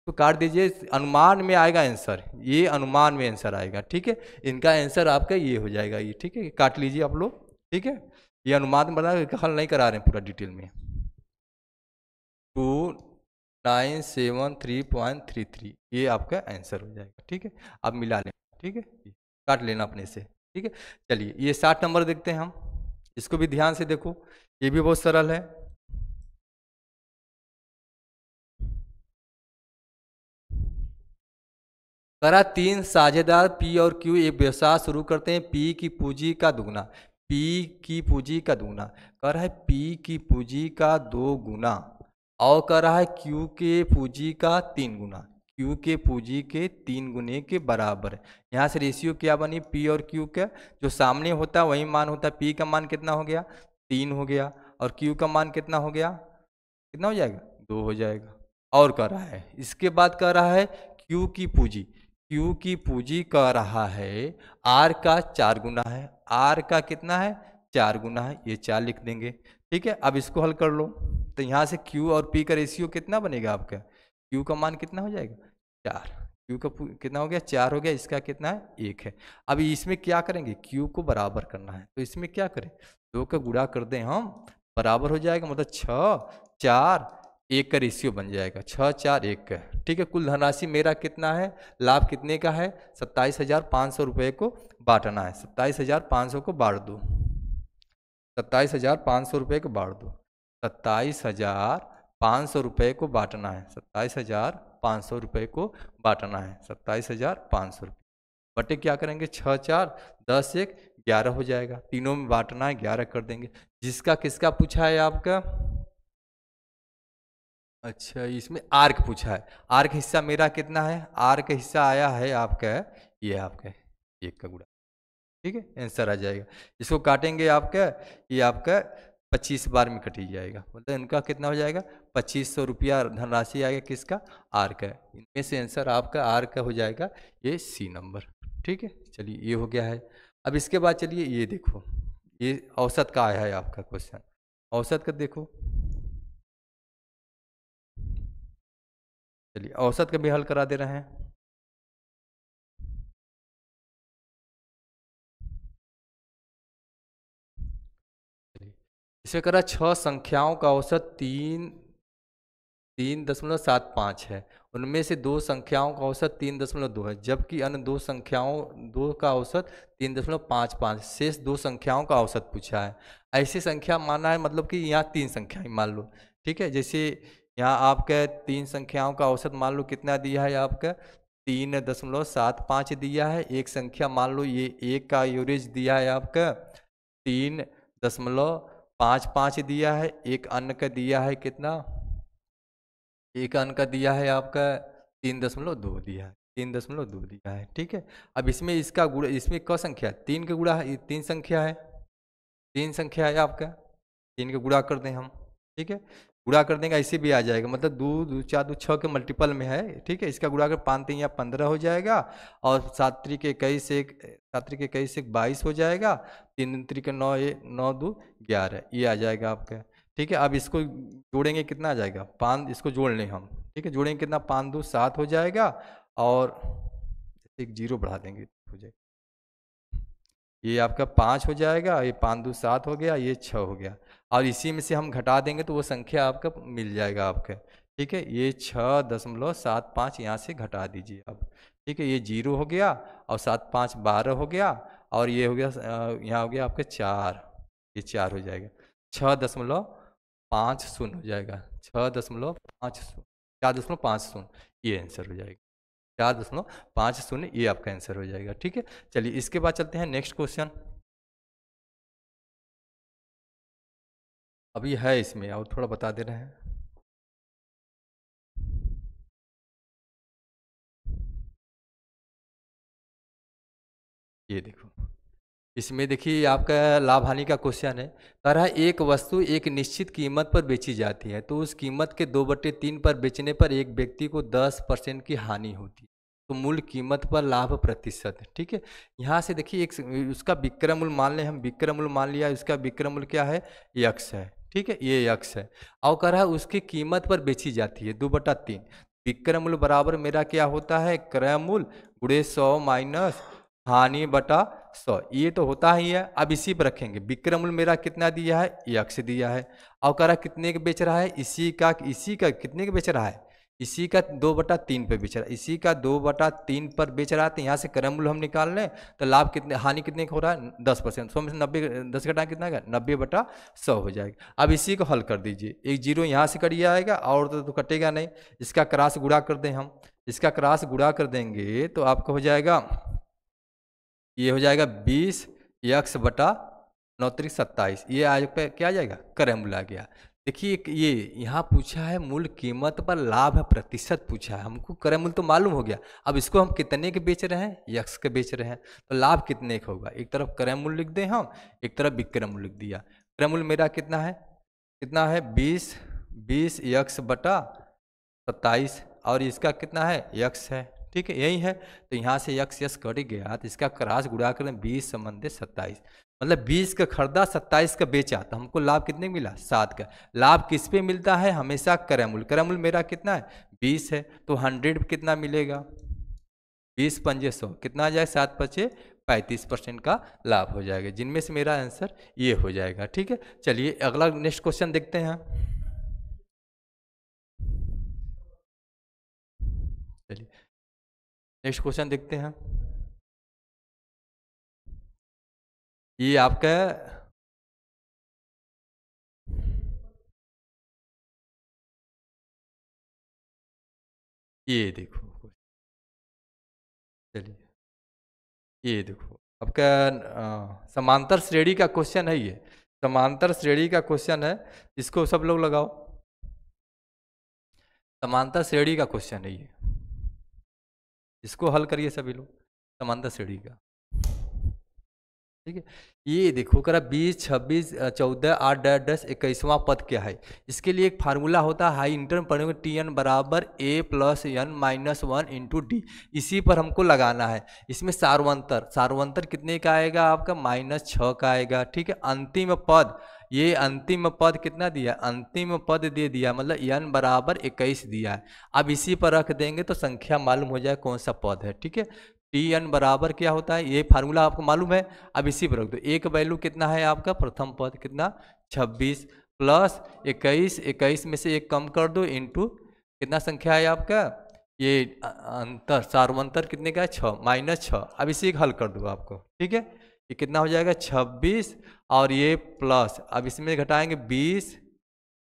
तो काट दीजिए, अनुमान में आएगा आंसर, ये अनुमान में आंसर आएगा। ठीक है, इनका आंसर आपका ये हो जाएगा ये। ठीक है, काट लीजिए आप लोग। ठीक है, ये अनुमान बना, हल नहीं करा रहे हैं पूरा डिटेल में। Two nine seven three point three three ये आपका आंसर हो जाएगा। ठीक है, अब मिला लें। ठीक है, काट लेना अपने से। ठीक है, चलिए ये साठ नंबर देखते हैं हम, इसको भी ध्यान से देखो, ये भी बहुत सरल है। करा तीन साझेदार पी और क्यू एक व्यवसाय शुरू करते हैं, पी की पूंजी का दुगुना, पी की पूंजी का दुगुना। कह रहा है पी की पूंजी का दो गुना और कह रहा है क्यू के पूंजी का तीन गुना, क्यू के पूंजी के तीन गुने के बराबर। यहाँ से रेशियो क्या बनी पी और क्यू का, जो सामने होता वही मान होता। पी का मान कितना हो गया तीन हो गया और क्यू का मान कितना हो गया, कितना हो जाएगा दो हो जाएगा। और कह रहा है इसके बाद कह रहा है क्यू की पूंजी, क्यू की पूंजी कह रहा है आर का चार गुना है, आर का कितना है चार गुना है, ये चार लिख देंगे। ठीक है, अब इसको हल कर लो तो यहाँ से क्यू और पी का रेशियो कितना बनेगा आपका, क्यू का मान कितना हो जाएगा चार, क्यू का कितना हो गया चार हो गया, इसका कितना है एक है। अब इसमें क्या करेंगे क्यू को बराबर करना है तो इसमें क्या करें दो का गुणा कर दें हम, बराबर हो जाएगा मतलब छः चार एक का रेशियो बन जाएगा, छः चार एक का। ठीक है, कुल धनराशि मेरा कितना है, लाभ कितने का है सत्ताईस हज़ार पाँच सौ रुपये को बांटना है, सत्ताईस हज़ार पाँच सौ को बांट दो, सत्ताईस हज़ार पाँच सौ रुपये को बांट दो, सत्ताईस हज़ार पाँच सौ रुपये को बांटना है, सत्ताईस हज़ार पाँच सौ रुपये को बांटना है, सत्ताईस हज़ार पाँच सौ रुपये बटे क्या करेंगे छः चार दस एक ग्यारह हो जाएगा, तीनों में बांटना है ग्यारह कर देंगे। जिसका किसका पूछा है आपका, अच्छा इसमें आर का पूछा है, आर का हिस्सा मेरा कितना है, आर का हिस्सा आया है आपका ये आपका एक का गुणा। ठीक है, आंसर आ जाएगा। इसको काटेंगे आपका ये आपका पच्चीस बार में कटी जाएगा, मतलब इनका कितना हो जाएगा पच्चीस सौ रुपया धनराशि आएगा किसका आर का, इनमें से आंसर आपका आर का हो जाएगा ये सी नंबर। ठीक है, चलिए ये हो गया है। अब इसके बाद चलिए ये देखो, ये औसत का आया है आपका क्वेश्चन, औसत का देखो, चलिए औसत का भी हल करा दे रहे हैं। इसे करा छह संख्याओं का औसत तीन तीन दशमलव सात पाँच है, उनमें से दो संख्याओं का औसत तीन दशमलव दो है जबकि अन्य दो संख्याओं दो का औसत तीन दशमलव पाँच पाँच, शेष दो संख्याओं का औसत पूछा है। ऐसी संख्या माना है मतलब कि यहाँ तीन संख्याएं मान लो। ठीक है, जैसे यहाँ आपका तीन संख्याओं का औसत मान लो कितना दिया है आपका तीन दशमलव सात पाँच दिया है, एक संख्या मान लो ये एक का एवरेज दिया है आपका तीन दशमलव पाँच पाँच दिया है, एक अन्न का दिया है कितना, एक अन्न का दिया है आपका तीन दशमलव दो दिया है, तीन दशमलव दो दिया है। ठीक है, अब इसमें इसका गुणा, इसमें क्या संख्या है तीन का गुणा है, तीन संख्या है, तीन संख्या है आपका, तीन का गुणा कर दें हम। ठीक है, गुणा कर देंगे ऐसे भी आ जाएगा, मतलब दो दो चार दो छः के मल्टीपल में है। ठीक है, इसका गुणा कर पाँच तीन या पंद्रह हो जाएगा और सात त्रिक इक्कीस एक, सात त्रिक इक्कीस एक बाईस हो जाएगा, तीन त्रिक नौ एक नौ दो ग्यारह ये आ जाएगा आपका। ठीक है, अब इसको जोड़ेंगे कितना आ जाएगा पाँच, इसको जोड़ लें हम। ठीक है, जोड़ेंगे कितना पाँच दो सात हो जाएगा और एक जीरो बढ़ा देंगे हो जाएगा, ये आपका पाँच हो जाएगा, ये पाँच दो सात हो गया, ये छः हो गया और इसी में से हम घटा देंगे तो वो संख्या आपका मिल जाएगा आपका। ठीक है, ये छः दशमलव सात पाँच यहाँ से घटा दीजिए अब। ठीक है, ये जीरो हो गया और सात पाँच बारह हो गया और ये हो गया यहाँ हो गया आपका चार, ये चार हो जाएगा, छः दशमलव पाँच शून्य हो जाएगा, छः दशमलव पाँच शून्य चार दशमलव पाँच शून्य ये आंसर हो जाएगा, चार दशमलव पाँच शून्य ये आपका आंसर हो जाएगा। ठीक है, चलिए इसके बाद चलते हैं नेक्स्ट क्वेश्चन। अभी है इसमें, और थोड़ा बता दे रहे हैं। ये देखो, इसमें देखिए आपका लाभ हानि का क्वेश्चन है। तरह एक वस्तु एक निश्चित कीमत पर बेची जाती है तो उस कीमत के दो बटे तीन पर बेचने पर एक व्यक्ति को दस परसेंट की हानि होती है, तो मूल कीमत पर लाभ प्रतिशत। ठीक है, यहाँ से देखिए एक उसका विक्रय मूल्य मान लें, हम विक्रय मूल्य मान लिया, इसका विक्रय मूल्य क्या है, यक्स है। ठीक है, ये यक्स है। और कह रहा है उसकी कीमत पर बेची जाती है दो बटा तीन, विक्रय मूल्य बराबर मेरा क्या होता है, क्रय मूल्य गुणे सौ माइनस हानि बटा सौ, ये तो होता ही है। अब इसी पर रखेंगे, विक्रय मूल्य मेरा कितना दिया है, यक्स दिया है। और कह रहा कितने के बेच रहा है, इसी का इसी का कितने के बेच रहा है, इसी का दो बटा तीन पर बेच रहा है, इसी का दो बटा तीन पर बेच रहा है। तो यहाँ से क्रय मूल्य हम निकाल लें तो लाभ कितने, हानि कितने का हो रहा है, दस परसेंट। सौ में से नब्बे, दस घटा कितना का, नब्बे बटा सौ हो जाएगा। अब इसी को हल कर दीजिए, एक जीरो यहाँ से कटिया आएगा और तो, तो कटेगा नहीं। इसका क्रॉस गुणा कर दें, हम इसका क्रॉस गुणा कर देंगे तो आपका हो जाएगा, ये हो जाएगा बीस यक्स बटा नौतरी सत्ताईस, ये आज पे क्या आ जाएगा, क्रय मूल्य आ गया। देखिए ये यहाँ पूछा है मूल कीमत पर लाभ प्रतिशत पूछा है, हमको क्रय मूल्य तो मालूम हो गया। अब इसको हम कितने के बेच रहे हैं, यक्स के बेच रहे हैं, तो लाभ कितने का होगा, एक तरफ क्रय मूल्य लिख दें हम, एक तरफ विक्रय मूल्य लिख दिया। क्रय मूल्य मेरा कितना है, कितना है बीस, बीस यक्स बटा सत्ताईस, और इसका कितना है, यक्स है। ठीक है, यही है। तो यहाँ से यक्स यक्स कट गया, तो इसका क्रॉस गुणा कर दें, बीस संबंधित सत्ताईस, मतलब बीस का खरीदा सत्ताईस का बेचा, तो हमको लाभ कितने मिला, सात का। लाभ किस पे मिलता है, हमेशा क्रय मूल्य। क्रय मूल्य मेरा कितना है, बीस है, तो हंड्रेड कितना मिलेगा, बीस पंजे सौ, कितना आ जाएगा, सात पचे पैंतीस परसेंट का लाभ हो जाएगा, जिनमें से मेरा आंसर ये हो जाएगा। ठीक है, चलिए अगला नेक्स्ट क्वेश्चन देखते हैं। चलिए नेक्स्ट क्वेश्चन देखते हैं। ये आपका ये देखो, चलिए ये देखो आपका समांतर श्रेणी का क्वेश्चन है, ये समांतर श्रेणी का क्वेश्चन है, इसको सब लोग लगाओ। समांतर श्रेणी का क्वेश्चन है ये, इसको हल करिए सभी लोग, समांतर श्रेणी का। ठीक है, ये देखो करा बीस छब्बीस चौदह आठ दस दस इक्कीसवां पद क्या है, इसके लिए एक फार्मूला होता है हाई इंटरम पढ़ेंगे, टी एन बराबर A plus N minus one into D, इसी पर हमको लगाना है। इसमें सार्वंतर, सार्वंतर कितने का आएगा आपका, माइनस छः का आएगा। ठीक है, अंतिम पद, ये अंतिम पद कितना दिया, अंतिम पद दे दिया, मतलब एन बराबर इक्कीस दिया है। अब इसी पर रख देंगे तो संख्या मालूम हो जाए कौन सा पद है। ठीक है, टी एन बराबर क्या होता है, ये फार्मूला आपको मालूम है। अब इसी पर रख दो, एक वैल्यू कितना है आपका, प्रथम पद कितना छब्बीस प्लस इक्कीस, इक्कीस में से एक कम कर दो, इंटू कितना संख्या है आपका, ये अंतर सार्वंतर कितने का है, छः माइनस छः। अब इसी का हल कर दो आपको। ठीक है, ये कितना हो जाएगा छब्बीस, और ये प्लस, अब इसमें घटाएंगे बीस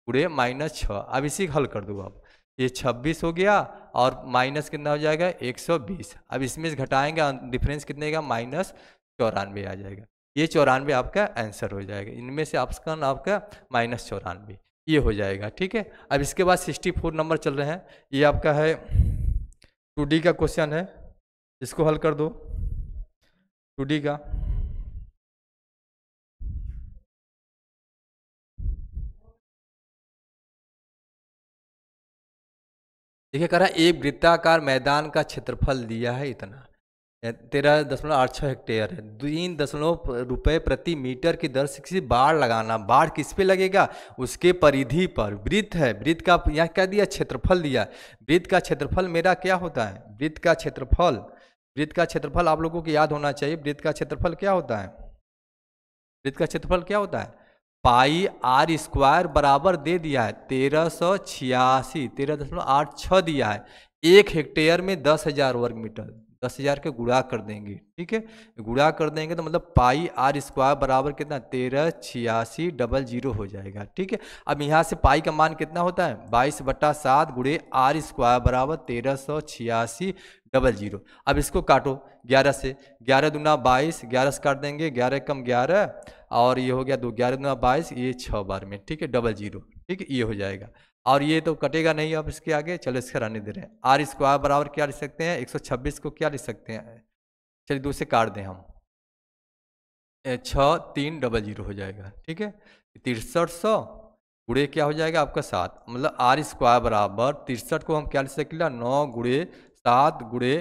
पूरे माइनस छः। अब इसी का हल कर दो आप, ये छब्बीस हो गया और माइनस कितना हो जाएगा एक सौ बीस। अब इसमें से घटाएंगे, डिफरेंस कितने का, माइनस चौरानवे आ जाएगा। ये चौरानवे आपका आंसर हो जाएगा, इनमें से ऑप्शन आपका माइनस चौरानवे ये हो जाएगा। ठीक है, अब इसके बाद चौंसठ नंबर चल रहे हैं, ये आपका है टू डी का क्वेश्चन है, इसको हल कर दो टू डी का। देखिए कह रहा है एक वृत्ताकार मैदान का क्षेत्रफल दिया है इतना, तेरह दशमलव आठ छः हेक्टेयर है, तीन दशमलव रुपये प्रति मीटर की दर से किसी बाढ़ लगाना, बाढ़ किस पे लगेगा, उसके परिधि पर। वृत्त है, वृत्त का यहाँ क्या दिया, क्षेत्रफल दिया। वृत्त का क्षेत्रफल मेरा क्या होता है, वृत्त का क्षेत्रफल, वृत्त का क्षेत्रफल आप लोगों को याद होना चाहिए। वृत्त का क्षेत्रफल क्या होता है, वृत्त का क्षेत्रफल क्या होता है, पाई आर स्क्वायर बराबर दे दिया है तेरह सौ छियासी, तेरह दशमलव आठ छः दिया है। एक हेक्टेयर में दस हज़ार वर्ग मीटर, दस हज़ार के गुणा कर देंगे। ठीक है, गुणा कर देंगे तो मतलब पाई आर स्क्वायर बराबर कितना, तेरह छियासी डबल जीरो हो जाएगा। ठीक है, अब यहाँ से पाई का मान कितना होता है, बाईस बटा सात गुणे आर स्क्वायर बराबर तेरह सौ छियासी डबल जीरो। अब इसको काटो ग्यारह से, ग्यारह दूना बाईस, ग्यारह से काट देंगे, ग्यारह कम ग्यारह और ये हो गया दो, ग्यारह दूना बाईस, ये छः बार में, ठीक है, डबल जीरो, ठीक है, ये हो जाएगा। और ये तो कटेगा नहीं अब इसके आगे, चलो इसका रहने दे रहे हैं। आर स्क्वायर बराबर क्या लिख सकते हैं, एक सौ छब्बीस को क्या लिख सकते हैं, चलिए दो से काट दें हम, छः तीन डबल जीरो हो जाएगा, ठीक है, तिरसठ सौ गुड़े क्या हो जाएगा आपका सात, मतलब आर स्क्वायर बराबर तिरसठ को हम क्या लिख सकिला, नौ गुड़े सात गुड़े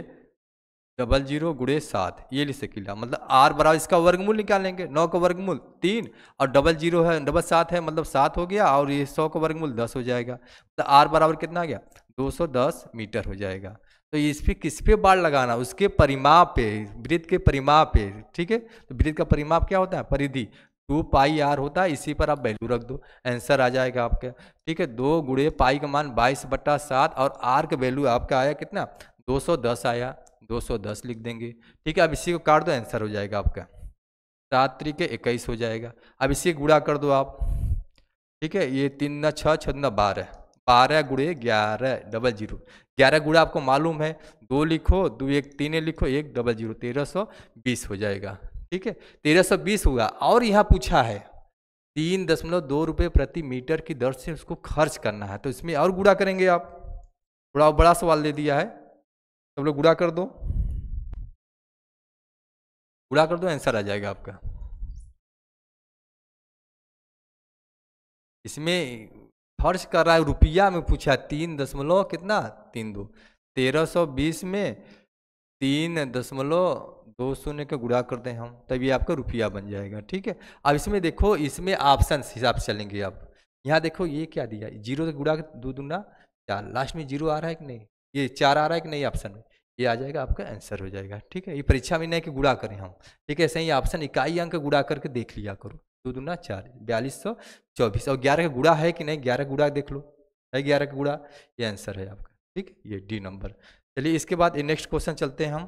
डबल जीरो गुड़े सात, ये लिख सकिला, मतलब आर बराबर इसका वर्गमूल निकालेंगे, नौ का वर्गमूल तीन और डबल जीरो है डबल सात है मतलब सात हो गया, और ये सौ का वर्गमूल दस हो जाएगा, मतलब आर बराबर कितना आ गया दो सौ दस मीटर हो जाएगा। तो इस पर किस पे बाढ़ लगाना, उसके परिमाप पे, वृत्त के परिमाप पे, ठीक है, तो वृत्त का परिमाप क्या होता है, परिधि टू पाई आर होता है, इसी पर आप वैल्यू रख दो, आंसर आ जाएगा आपका, ठीक है, दो गुड़े पाई का मान बाईस बट्टा सात और आर का वैल्यू आपका आया कितना दो सौ दस आया, दो सौ दस लिख देंगे, ठीक है। अब इसी को काट दो, आंसर हो जाएगा आपका सात तरीके इक्कीस हो जाएगा। अब इसी गुड़ा कर दो आप, ठीक है, ये तीन न छः छः न बारह, बारह गुड़े ग्यारह डबल जीरो, ग्यारह गुड़ा आपको मालूम है, दो लिखो दो एक तीन लिखो एक डबल जीरो तेरह सौ बीस हो जाएगा, ठीक है, तेरह सौ बीस हुआ। और यहाँ पूछा है तीन दशमलव दो रुपये प्रति मीटर की दर से उसको खर्च करना है, तो इसमें और गुड़ा करेंगे आप, थोड़ा बड़ा सवाल दे दिया है, सब लोग गुड़ा कर दो, गुड़ा कर दो, आंसर आ जाएगा आपका। इसमें खर्च कर रहा है रुपया में पूछा, तीन दशमलव कितना तीन दो, तेरह सौ बीस में तीन दशमलव दो शून्य का गुणा करते हैं हम, तभी आपका रुपया बन जाएगा, ठीक है। अब इसमें देखो, इसमें ऑप्शन हिसाब से चलेंगे आप, यहाँ देखो ये क्या दिया, जीरो से गुणा दो दूना चार, लास्ट में जीरो आ रहा है कि नहीं, ये चार आ रहा है कि नहीं ऑप्शन में, ये आ जाएगा आपका आंसर हो जाएगा, ठीक है। ये परीक्षा में नहीं कि गुणा करें हम, ठीक है, ऐसे ही ऑप्शन इकाई अंक गुणा करके देख लिया करो, दो दूना चार बयालीस सौ चौबीस और ग्यारह का गुणा है कि नहीं, ग्यारह गुणा देख लो है, ग्यारह का गुणा, ये आंसर है आपका, ठीक है, ये डी नंबर। चलिए इसके बाद नेक्स्ट क्वेश्चन चलते हैं हम,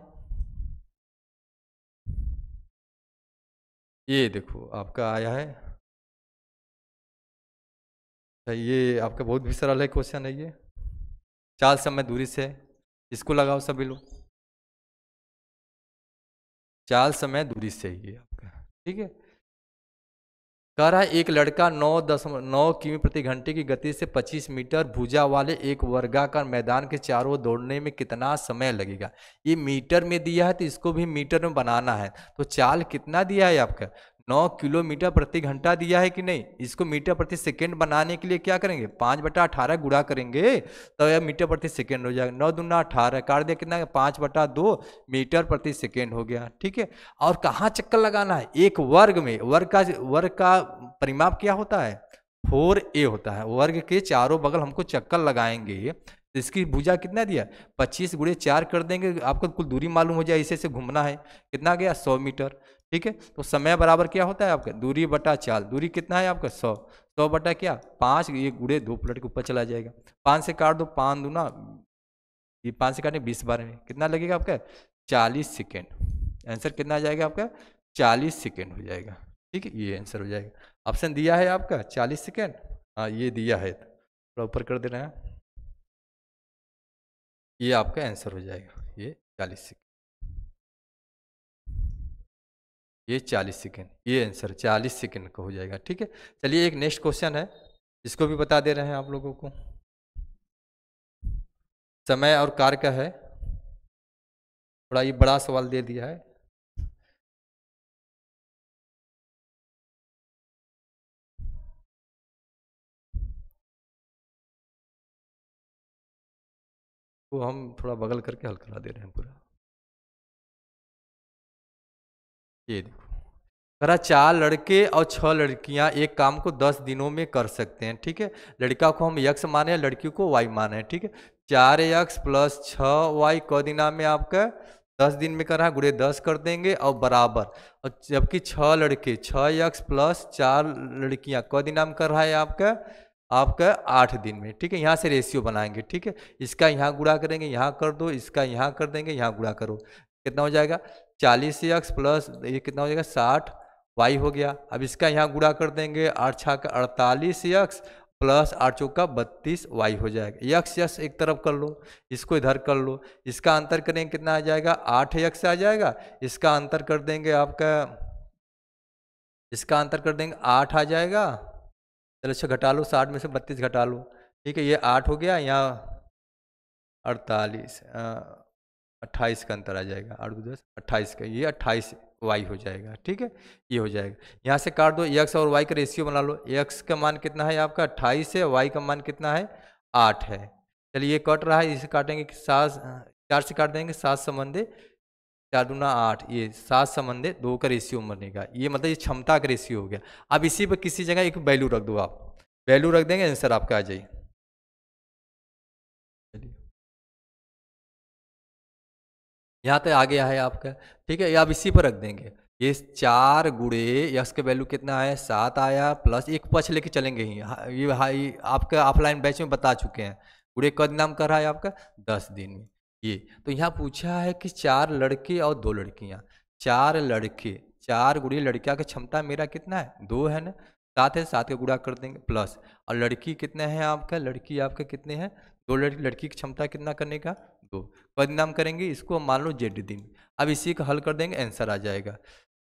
ये देखो आपका आया है, तो ये आपका बहुत भी सरल है क्वेश्चन है ये, चाल समय दूरी से, इसको लगाओ सभी लोग, चाल समय दूरी से ये आपका, ठीक है। कह रहा है एक लड़का नौ दशमलव नौ किमी प्रति घंटे की गति से पच्चीस मीटर भुजा वाले एक वर्गाकार मैदान के चारों दौड़ने में कितना समय लगेगा, ये मीटर में दिया है तो इसको भी मीटर में बनाना है, तो चाल कितना दिया है आपका नौ किलोमीटर प्रति घंटा दिया है कि नहीं, इसको मीटर प्रति सेकंड बनाने के लिए क्या करेंगे, पाँच बटा अठारह गुणा करेंगे तो यह मीटर प्रति सेकंड हो जाएगा, नौ दूना अठारह काट दिया कितना पाँच बटा दो मीटर प्रति सेकंड हो गया, ठीक है। और कहाँ चक्कर लगाना है, एक वर्ग में, वर्ग का वर्ग का परिमाप क्या होता है फोर ए होता है, वर्ग के चारों बगल हमको चक्कर लगाएंगे, इसकी भुजा कितना दिया पच्चीस गुड़े चार कर देंगे, आपको कुल दूरी मालूम हो जाए, इसे से घूमना है, कितना गया सौ मीटर, ठीक है। तो समय बराबर क्या होता है आपका दूरी बटा चाल, दूरी कितना है आपका सौ, सौ बटा क्या पाँच, ये गुड़े दो प्लेट के ऊपर चला जाएगा, पाँच से काट दो, पाँच दूना ये पाँच से काटे बीस बार में कितना लगेगा आपका चालीस सेकेंड, आंसर कितना आ जाएगा आपका चालीस सेकेंड हो जाएगा, ठीक है, ये आंसर हो जाएगा। ऑप्शन दिया है आपका चालीस सेकेंड, हाँ ये दिया है, थोड़ा ऊपर कर देना है, ये आपका आंसर हो जाएगा, ये चालीस सेकंड, ये चालीस सेकंड, ये आंसर चालीस सेकंड का हो जाएगा, ठीक है। चलिए एक नेक्स्ट क्वेश्चन है, इसको भी बता दे रहे हैं आप लोगों को, समय और कार्य का है, थोड़ा ये बड़ा सवाल दे दिया है, तो हम थोड़ा बगल करके हल करा दे रहे हैं पूरा। ये देखो करा चार लड़के और छह लड़कियां एक काम को दस दिनों में कर सकते हैं, ठीक है। लड़का को हम यक्स माने हैं, लड़की को वाई माने हैं, ठीक है। चार यक्स प्लस छः वाई क दिना में आपका दस दिन में करा गुड़े दस कर देंगे और बराबर, और जबकि छह लड़के छः यक्स प्लस चार लड़कियां क दिना में कर रहा है आपका आपका आठ दिन में, ठीक है। यहाँ से रेशियो बनाएंगे, ठीक है। इसका यहाँ गुणा करेंगे, यहाँ कर दो, इसका यहाँ कर देंगे, यहाँ गुणा करो, कितना हो जाएगा चालीस एक्स प्लस ये कितना हो जाएगा साठ वाई हो गया। अब इसका यहाँ गुणा कर देंगे, आठ छः का अड़तालीस एक्स प्लस आठ चौका बत्तीस वाई हो जाएगा। यक्ष यक्ष एक तरफ कर लो, इसको इधर कर लो, इसका अंतर करेंगे कितना आ जाएगा, आठ यक्ष आ जाएगा। इसका अंतर कर देंगे आपका, इसका अंतर कर देंगे आठ आ जाएगा। चलो अच्छा घटा लो, साठ में से बत्तीस घटा लो, ठीक है, ये आठ हो गया, यहाँ अड़तालीस अट्ठाईस का अंतर आ जाएगा, आठ दस अट्ठाईस का, ये अट्ठाईस वाई हो जाएगा, ठीक है, ये हो जाएगा। यहाँ से काट दो, एक्स और वाई का रेशियो बना लो। एक्स का मान कितना है आपका अट्ठाईस है, वाई का मान कितना है आठ है। चलिए ये कट रहा है, इसे काटेंगे सात, चार से काट देंगे, सात संबंधे चार दूना आठ, ये सात संबंधे दो का रेशियो बनेगा। ये मतलब ये क्षमता का रेशियो हो गया। अब इसी पर किसी जगह एक वैल्यू रख दो, आप वैल्यू रख देंगे, आंसर आपका आ जाइए। यहाँ तक आ गया है आपका, ठीक है, आप इसी पर रख देंगे। ये चार गुड़े यक्स का वैल्यू कितना है सात आया, प्लस एक पक्ष लेके चलेंगे ही, ये हाई आपका ऑफलाइन बैच में बता चुके हैं। गुड़े का नाम कर रहा है आपका दस दिन में। ये तो यहाँ पूछा है कि चार लड़के और दो लड़कियाँ, चार लड़के, चार गुड़े लड़कियाँ का क्षमता मेरा कितना है दो है ना, सात है, सात का गुड़ा कर देंगे प्लस, और लड़की कितने हैं आपका, लड़की आपका कितने हैं दो, लड़की लड़की की क्षमता कितना करने का दो, परिणाम करेंगे इसको मान लो जेड दिन। अब इसी का हल कर देंगे, आंसर आ जाएगा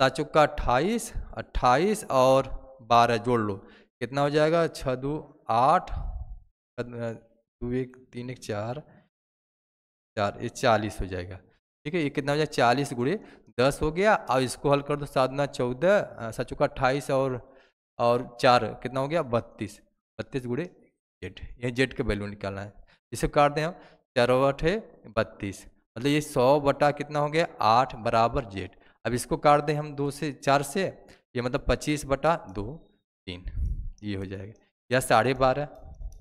सात चौका अट्ठाईस, अट्ठाईस और बारह जोड़ लो कितना हो जाएगा, छः दो आठ, दो एक तीन एक चार, चार ये चालीस हो जाएगा, ठीक है, ये कितना हो जाएगा चालीस गुड़े दस हो गया। और इसको हल कर दो, सात ना चौदह, सात चौका अट्ठाईस और और चार कितना हो गया बत्तीस, बत्तीस गुड़े जेड, यह जेड का वैल्यू निकालना है। इसे काट दें हम, चारोवट है बत्तीस, मतलब ये सौ बटा कितना हो गया आठ बराबर जेड। अब इसको काट दें हम दो से चार से, ये मतलब पच्चीस बटा दो तीन, ये हो जाएगा, या साढ़े बारह,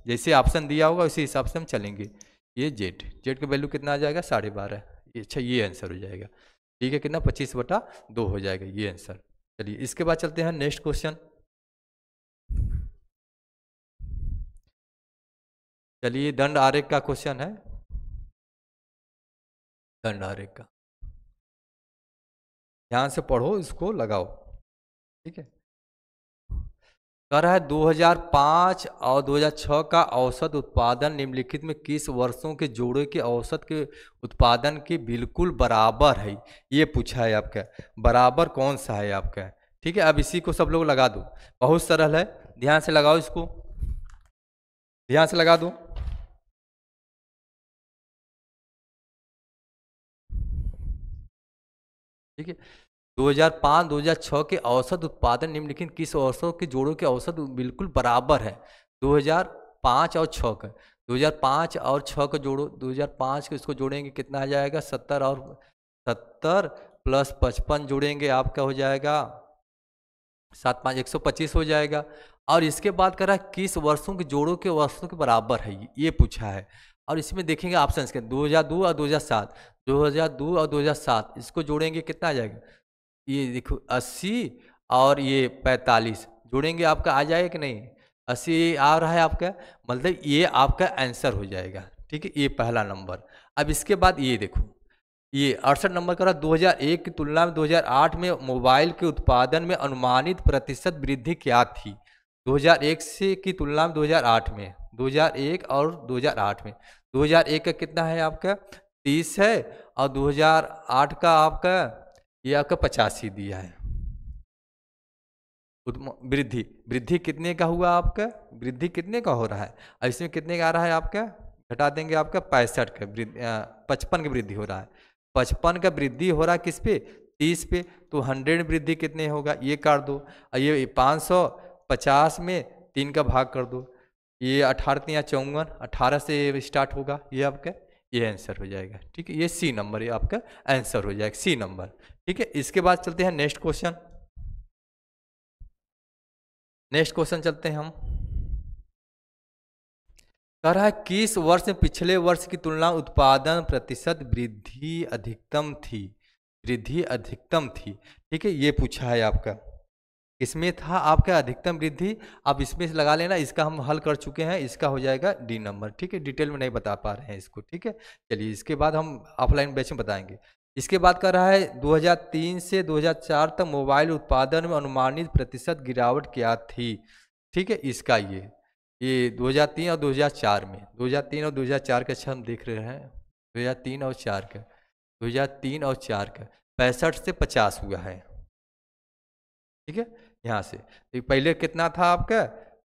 जैसे ऑप्शन दिया होगा उसी हिसाब से हम चलेंगे। ये जेड, जेड का वैल्यू कितना आ जाएगा साढ़े बारह, अच्छा ये आंसर हो जाएगा, ठीक है, कितना पच्चीस बटा दो हो जाएगा ये आंसर। चलिए इसके बाद चलते हैं नेक्स्ट क्वेश्चन। चलिए दंड आरेख का क्वेश्चन है, दंड आरेख का, ध्यान से पढ़ो, इसको लगाओ, ठीक है। कह रहा है दो हज़ार पाँच और दो हज़ार छह का औसत उत्पादन निम्नलिखित में किस वर्षों के जोड़े के औसत के उत्पादन के बिल्कुल बराबर है, ये पूछा है आपका, बराबर कौन सा है आपका, ठीक है। अब इसी को सब लोग लगा दो, बहुत सरल है, ध्यान से लगाओ, इसको ध्यान से लगा दो। ठीक है, दो हज़ार पाँच दो हज़ार छह के औसत उत्पादन निम्नलिखित किस औसत के जोड़ों के औसत बिल्कुल बराबर है। दो हज़ार पाँच और छह का, दो हज़ार पाँच और छह का जोड़ो, दो हज़ार पाँच को इसको जोड़ेंगे कितना आ जाएगा सत्तर, और सत्तर प्लस पचपन जोड़ेंगे आपका हो जाएगा सात पाँच एक सौ पच्चीस हो जाएगा। और इसके बाद कह रहा है किस वर्षों के जोड़ों के वर्षों के बराबर है, ये पूछा है। और इसमें देखेंगे ऑप्शन के दो हज़ार दो और दो हज़ार सात, दो हज़ार दो और दो हज़ार सात इसको जोड़ेंगे कितना आ जाएगा, ये देखो अस्सी और ये पैंतालीस जोड़ेंगे आपका आ जाएगा कि नहीं, अस्सी आ रहा है आपका, मतलब ये आपका आंसर हो जाएगा, ठीक है, ये पहला नंबर। अब इसके बाद ये देखो, ये अड़सठ नंबर का रहा, दो हज़ार एक की तुलना में दो हज़ार आठ में मोबाइल के उत्पादन में अनुमानित प्रतिशत वृद्धि क्या थी, दो हज़ार एक से की तुलना में दो हज़ार आठ में, दो हज़ार एक और दो हज़ार आठ में, दो हज़ार एक का कितना है आपका तीस है, और दो हज़ार आठ का आपका ये आपका पचासी दिया है। वृद्धि वृद्धि कितने का हुआ आपका, वृद्धि कितने का हो रहा है, और इसमें कितने का आ रहा है आपका, घटा देंगे आपका पैंसठ का वृद्धि, पचपन की वृद्धि हो रहा है, पचपन का वृद्धि हो रहा है किस पे तीस पे, तो हंड्रेड वृद्धि कितने होगा ये कर दो, और ये पाँच सौ पचास में तीन का भाग कर दो, ये अठारह तीन या चौवन, अठारह से स्टार्ट होगा, ये आपका ये आंसर हो जाएगा, ठीक है, ये सी नंबर, ये आपका आंसर हो जाएगा सी नंबर, ठीक है। इसके बाद चलते हैं नेक्स्ट क्वेश्चन, नेक्स्ट क्वेश्चन चलते हैं हम। कह रहा है किस वर्ष में पिछले वर्ष की तुलना उत्पादन प्रतिशत वृद्धि अधिकतम थी, वृद्धि अधिकतम थी, ठीक है, ये पूछा है आपका। इसमें था आपका अधिकतम वृद्धि, आप इसमें से लगा लेना, इसका हम हल कर चुके हैं, इसका हो जाएगा डी नंबर, ठीक है, डिटेल में नहीं बता पा रहे हैं इसको, ठीक है। चलिए इसके बाद हम ऑफलाइन बैच में बताएंगे। इसके बाद कह रहा है दो हज़ार तीन से दो हज़ार चार तक मोबाइल उत्पादन में अनुमानित प्रतिशत गिरावट क्या थी, ठीक है, इसका ये ये दो हज़ार तीन और दो हज़ार चार में, दो हज़ार तीन और दो हज़ार चार का क्षण देख रहे हैं, दो हज़ार तीन और चार का, दो हज़ार तीन और चार का पैंसठ से पचास हुआ है, ठीक है। यहाँ से तो पहले कितना था आपका,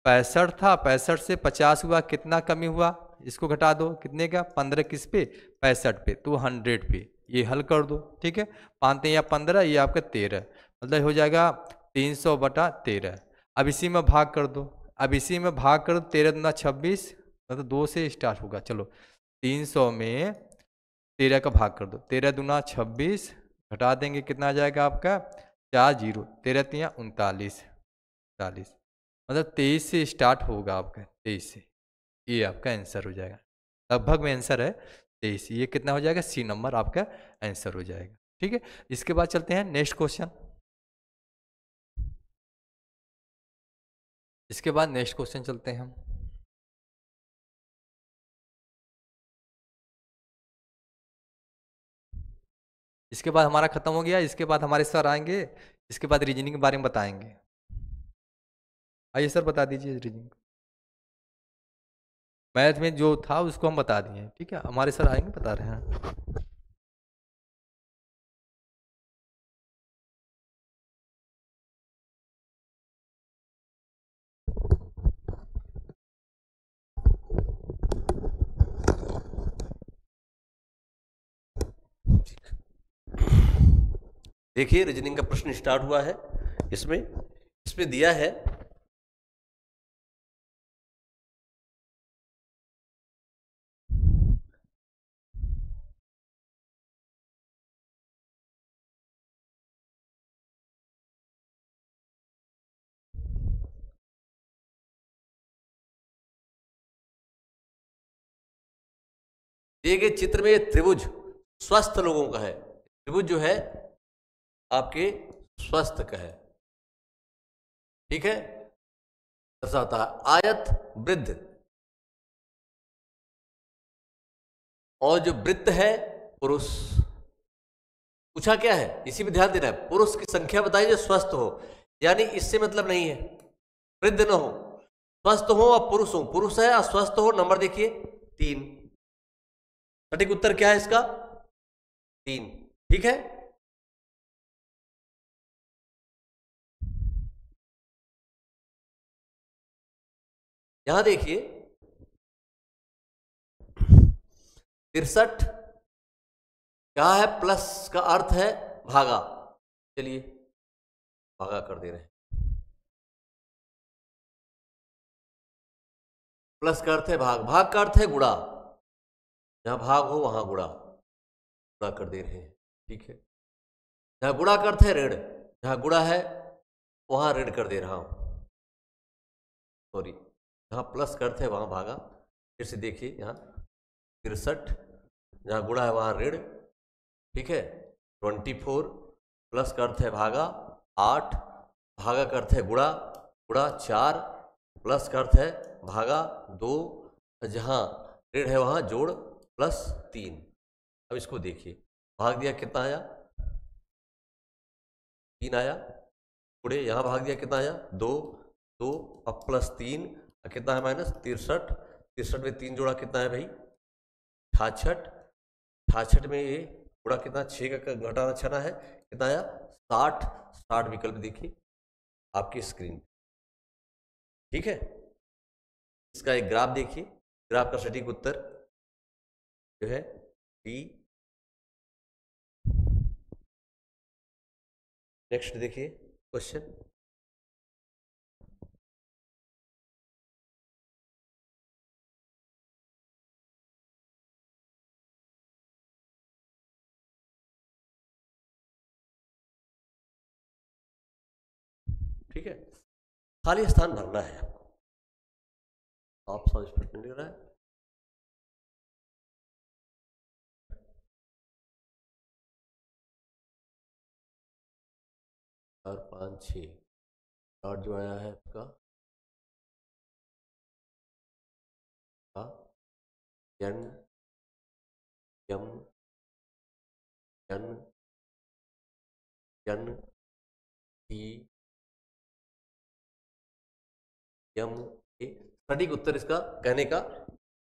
पैंसठ था, पैंसठ से पचास हुआ, कितना कमी हुआ, इसको घटा दो, कितने का, पंद्रह किस पे, पैंसठ पे, तो हंड्रेड पे ये हल कर दो, ठीक है। पाँच या पंद्रह, ये आपका तेरह, मतलब हो जाएगा तीन सौ बटा तेरह। अब इसी में भाग कर दो, अब इसी में भाग कर दो, तेरह दुना छब्बीस, मतलब दो से स्टार्ट होगा, चलो तीन सौ में तेरह का भाग कर दो, तेरह दुना छब्बीस, घटा देंगे, कितना आ जाएगा आपका चार जीरो, तेरह तिया उनतालीस, उनतालीस मतलब तेईस से स्टार्ट होगा आपका, तेईस से, ये आपका आंसर हो जाएगा, लगभग में आंसर है तेईस, ये कितना हो जाएगा, सी नंबर आपका आंसर हो जाएगा, ठीक है। इसके बाद चलते हैं नेक्स्ट क्वेश्चन, इसके बाद नेक्स्ट क्वेश्चन चलते हैं हम, इसके बाद हमारा खत्म हो गया। इसके बाद हमारे सर आएंगे, इसके बाद रीजनिंग के बारे में बताएंगे। आइए सर बता दीजिए रीजनिंग, मैथ में जो था उसको हम बता दिए, ठीक है, हमारे सर आएंगे बता रहे हैं। देखिए रीजनिंग का प्रश्न स्टार्ट हुआ है, इसमें इसमें दिया है दिए गए चित्र में त्रिभुज स्वस्थ लोगों का है, त्रिभुज जो है आपके स्वस्थ का है, ठीक है, दर्शाता है आयत वृद्ध, और जो वृद्ध है पुरुष, पूछा क्या है, इसी पे ध्यान देना है, पुरुष की संख्या बताइए जो स्वस्थ हो, यानी इससे मतलब नहीं है वृद्ध न हो, स्वस्थ हो और पुरुष हो, पुरुष है और स्वस्थ हो, नंबर देखिए तीन, सटीक उत्तर क्या है इसका, तीन, ठीक है। यहां देखिए तिरसठ क्या है, प्लस का अर्थ है भागा, चलिए भागा कर दे रहे हैं, प्लस का अर्थ है भाग, भाग का अर्थ है गुणा, जहां भाग हो वहां गुणा, गुणा कर दे रहे हैं, ठीक है, जहां गुणा का अर्थ है ऋण, जहां गुणा है वहां ऋण कर दे रहा हूं, सॉरी जहाँ प्लस करते हैं वहाँ भागा, फिर से देखिए यहाँ तिरसठ, जहाँ गुणा है वहाँ ऋण, ठीक है, ट्वेंटी फोर प्लस करते हैं भागा आठ, भागा करते हैं गुणा, गुणा चार, प्लस करते हैं भागा दो, जहाँ ऋण है वहाँ जोड़ प्लस तीन। अब इसको देखिए भाग दिया कितना आया, तीन आया, गुणे यहाँ भाग दिया कितना आया दो, दो अब प्लस तीन कितना है माइनस तिरसठ, तिरसठ में तीन जोड़ा कितना है भाई छाछठ, छाछठ में ये जोड़ा कितना छः का घटाना छना है, कितना आया साठ, साठ विकल्प देखिए आपकी स्क्रीन, ठीक है। इसका एक ग्राफ देखिए, ग्राफ का सटीक उत्तर जो है डी। नेक्स्ट देखिए क्वेश्चन, ठीक है, खाली स्थान भरना है आपको, आप सब स्पष्ट नहीं कर रहा है। चार पाँच छः चार जो आया है आपका N M N N T M A सटीक उत्तर इसका कहने का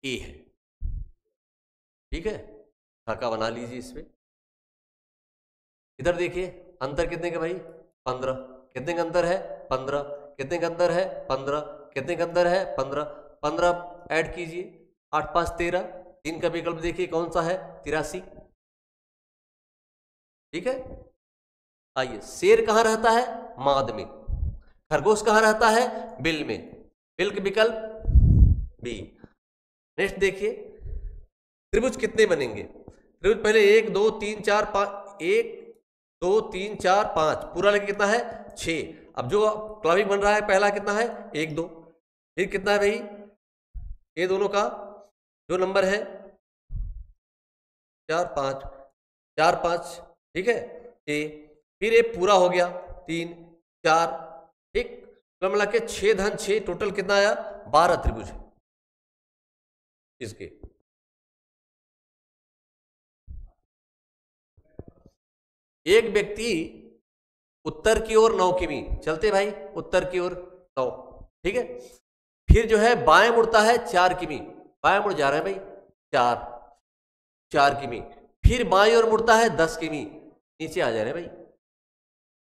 ए है। ठीक है, टका बना लीजिए इसमें। इधर देखिए अंतर कितने का भाई, पंद्रह। कितने का अंतर है, पंद्रह। कितने का अंतर है, पंद्रह। कितने का अंतर है, पंद्रह। पंद्रह ऐड कीजिए, आठ पाँच तेरह। तीन का विकल्प देखिए कौन सा है, तिरासी। ठीक है, आइए, शेर कहाँ रहता है, माद में। खरगोश कहाँ रहता है, बिल में। बिल के विकल्प बी। नेक्स्ट देखिए, त्रिभुज कितने बनेंगे। त्रिभुज पहले एक दो तीन चार पाँच, एक दो तीन चार पाँच, पूरा लेके कितना है, छः। अब जो क्लाविक बन रहा है पहला कितना है, एक दो, फिर कितना है भाई, ये दोनों का जो नंबर है चार पाँच, चार पाँच। ठीक है, ए, फिर ये पूरा हो गया तीन चार, ठीक, कुल मिला के छः धन छः, टोटल कितना आया, बारह त्रिभुज इसके। एक व्यक्ति उत्तर की ओर नौ किमी चलते, भाई उत्तर की ओर नौ, ठीक है। फिर जो है बाएं मुड़ता है चार किमी, बाएं मुड़ जा रहा है भाई चार, चार किमी। फिर बाईं ओर मुड़ता है दस किमी, नीचे आ जा रहे हैं भाई,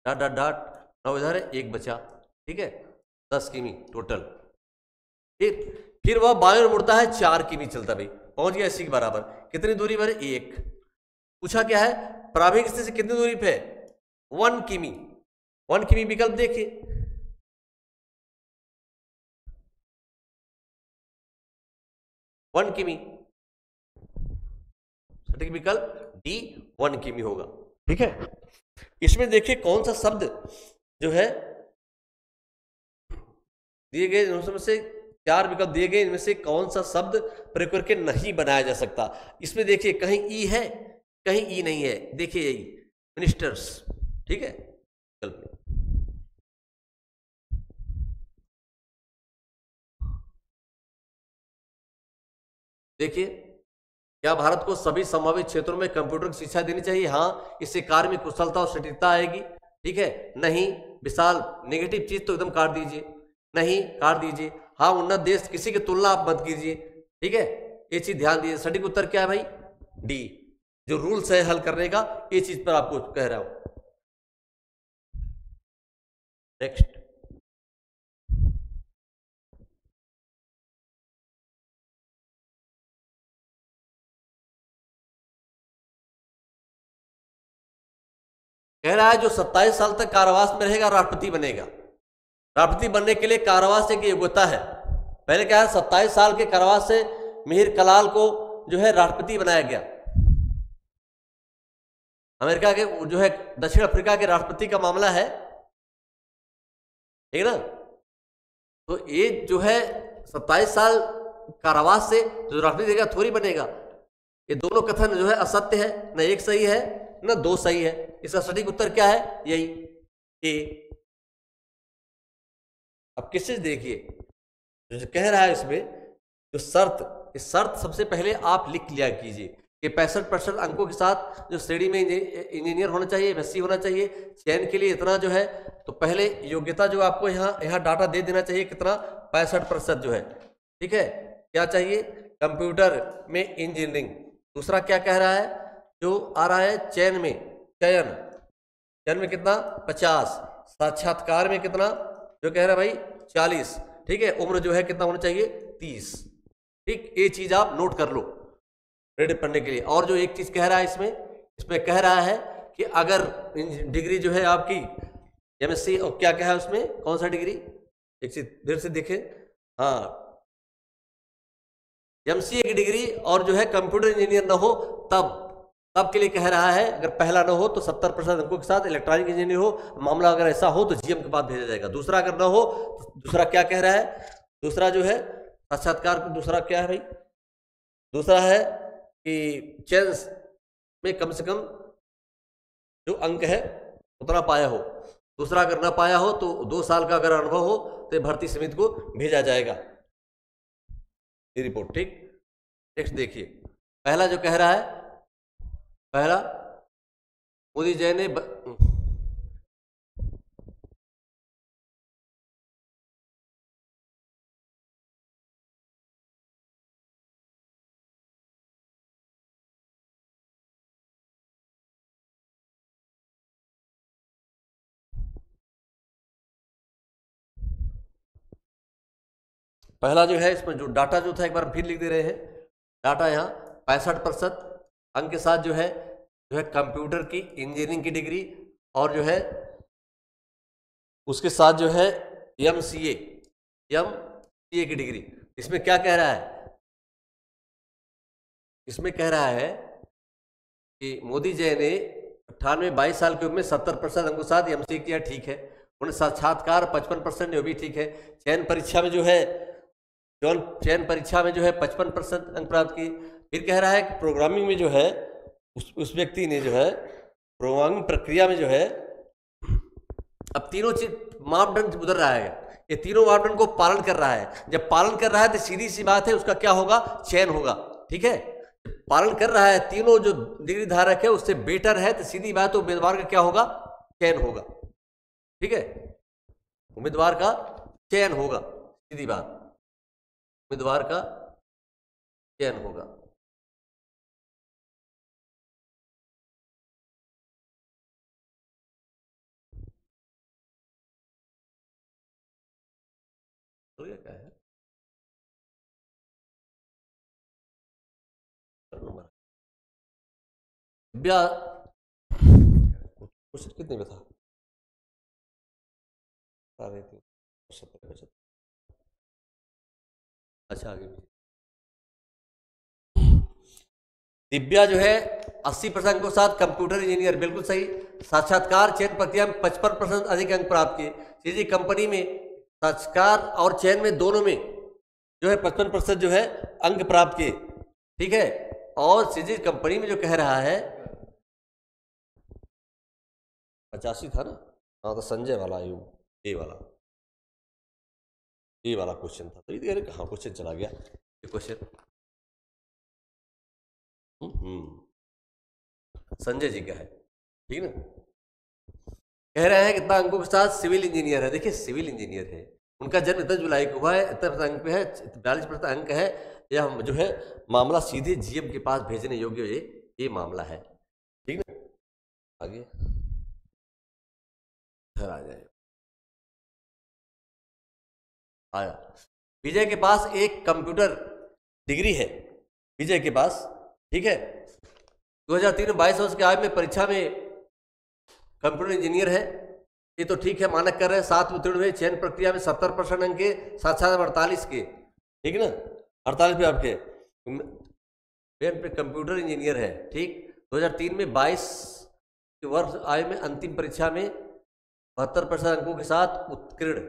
डाट डाट डाट, नौ इधर है एक बचा, ठीक है, दस किमी टोटल। फिर फिर वह बाईं ओर मुड़ता है चार किमी चलता भाई, पहुंच गया इसी के बराबर। कितनी दूरी पर, एक। पूछा क्या है, प्रारंभिक स्थिति से कितनी दूरी पे, वन किमी। वन किमी विकल्प देखिए, वन किमी, सटीक विकल्प डी वन किमी होगा। ठीक है, इसमें देखिए कौन सा शब्द जो है दिए गए, इनमें से चार विकल्प दिए गए, इनमें से कौन सा शब्द प्रयोग करके नहीं बनाया जा सकता। इसमें देखिए कहीं ई है, कहीं ई नहीं है। देखिए यही मिनिस्टर्स, ठीक है, देखिए। क्या भारत को सभी संभावित क्षेत्रों में कंप्यूटर की शिक्षा देनी चाहिए, हाँ, इससे कार्य में कुशलता और सटीकता आएगी। ठीक है, नहीं, विशाल नेगेटिव चीज तो एकदम काट दीजिए, नहीं काट दीजिए, हाँ, उन्नत देश किसी की तुलना आप मत कीजिए। ठीक है, ये चीज ध्यान दीजिए। सटीक उत्तर क्या है भाई, डी, जो रूल्स है हल करने का, ये चीज पर आपको कह रहा हूं। नेक्स्ट, कह रहा है जो सत्ताईस साल तक कारावास में रहेगा राष्ट्रपति बनेगा। राष्ट्रपति बनने के लिए कारावास एक योग्यता है। पहले क्या है, सत्ताईस साल के कारावास से मिहिर कलाल को जो है राष्ट्रपति बनाया गया। अमेरिका के जो है दक्षिण अफ्रीका के राष्ट्रपति का मामला है, ठीक ना। तो ये जो है सत्ताईस साल कारावास से जो राष्ट्रपति देगा थोड़ी बनेगा। ये दोनों कथन जो है असत्य है, न एक सही है ना दो सही है। इसका सटीक उत्तर क्या है, यही ए। अब किसे देखिए जो कह रहा है इसमें जो शर्त, इस शर्त सबसे पहले आप लिख लिया कीजिए कि पैंसठ परसेंट अंकों के साथ जो श्रेणी में इंजीनियर होना चाहिए, एमएससी होना चाहिए, चयन के लिए इतना जो है, तो पहले योग्यता जो आपको यहाँ यहाँ डाटा दे देना चाहिए कितना, पैंसठ प्रतिशत जो है। ठीक है, क्या चाहिए, कंप्यूटर में इंजीनियरिंग। दूसरा क्या कह रहा है, जो आ रहा है चयन में, चयन चयन में कितना, पचास। साक्षात्कार में कितना, जो कह रहा है भाई चालीस। ठीक है, उम्र जो है कितना होना चाहिए, तीस। ठीक, ये चीज आप नोट कर लो रेडी पढ़ने के लिए। और जो एक चीज कह रहा है इसमें, इसमें कह रहा है कि अगर डिग्री जो है आपकी एमएससी, और क्या क्या है उसमें, कौन सा डिग्री, एक चीज फिर से देखें, हाँ, एमसीए की डिग्री और जो है कंप्यूटर इंजीनियर ना हो तब तब के लिए कह रहा है, अगर पहला ना हो तो सत्तर परसेंट अंकों के साथ इलेक्ट्रॉनिक इंजीनियर हो, मामला अगर ऐसा हो तो जीएम के बाद भेजा जाएगा। दूसरा अगर ना हो, दूसरा क्या कह रहा है, दूसरा जो है साक्षात्कार, दूसरा क्या है भाई, दूसरा है कि चेंस में कम से कम जो अंक है उतना पाया हो। दूसरा अगर ना पाया हो तो दो साल का अगर अनुभव हो तो भर्ती समिति को भेजा जाएगा ये रिपोर्ट। ठीक, नेक्स्ट देखिए, पहला जो कह रहा है, पहला मोदी जय ने ब... पहला जो है इसमें जो डाटा जो था एक बार फिर लिख दे रहे हैं, डाटा यहाँ पैंसठ प्रतिशत अंक के साथ जो है जो है कंप्यूटर की इंजीनियरिंग की डिग्री और जो है उसके साथ जो है M C A M C ए की डिग्री। इसमें क्या कह रहा है, इसमें कह रहा है कि मोदी जी ने अट्ठानवे बाईस साल की उम्र में सत्तर प्रतिशत अंकों के साथ एम सी ए किया, ठीक है। उन्हें साक्षात्कार पचपन परसेंट, वो भी ठीक है। चयन परीक्षा में जो है जो चयन परीक्षा में जो है पचपन परसेंट अंक प्राप्त किए। फिर कह रहा है कि प्रोग्रामिंग में जो है उस उस व्यक्ति ने जो है प्रोग्रामिंग प्रक्रिया में जो है, अब तीनों चीज मापदंड उधर रहा है, ये तीनों मापदंड को पालन कर रहा है। जब पालन कर रहा है तो सीधी सी बात है उसका क्या होगा, चयन होगा, ठीक है। पालन कर रहा है तीनों जो डिग्री धारक है उससे बेटर है तो सीधी बात उम्मीदवार का क्या होगा, चयन होगा, ठीक है। उम्मीदवार का चयन होगा, सीधी बात उम्मीदवार का चयन होगा। तो ये क्या है कितने में था, अच्छा आगे। दिव्या जो है अस्सी परसेंट के साथ कंप्यूटर इंजीनियर, बिल्कुल सही। साक्षात्कार चयन प्रक्रिया में पचपन परसेंट अधिक अंक प्राप्त किए। सीजी कंपनी में साक्षात्कार और चयन में दोनों में जो है पचपन परसेंट जो है अंक प्राप्त किए, ठीक है। और सीजी कंपनी में जो कह रहा है पचासी था ना, हाँ तो संजय वाला यू ए वाला ए वाला क्वेश्चन था, तो ये कहाँ क्वेश्चन चला गया ये क्वेश्चन। हम्म संजय जी का है, ठीक ना। कह रहे हैं कितना अंकों के साथ सिविल इंजीनियर है, देखिए सिविल इंजीनियर है, उनका जन्म दस जुलाई को हुआ है, इतना अंक पे है, बयालीस प्रतिशत अंक है। यह जो है मामला सीधे जीएम के पास भेजने योग्य ये ये मामला है, ठीक ना। आगे आ जाए आया। विजय के पास एक कंप्यूटर डिग्री है, विजय के पास, ठीक है। दो हजार तीन बाईस वर्ष की आयु में परीक्षा में कंप्यूटर इंजीनियर है, ये तो ठीक है, मानक कर रहे हैं। साथ में उत्तीर्ण हुए, चयन प्रक्रिया में सत्तर परसेंट अंक के साथ साथ अड़तालीस के, ठीक ना, अड़तालीस पे आपके कंप्यूटर इंजीनियर है, ठीक। दो हजार तीन में बाईस वर्ष आयु में अंतिम परीक्षा में बहत्तर परसेंट अंकों के साथ उत्तीर्ण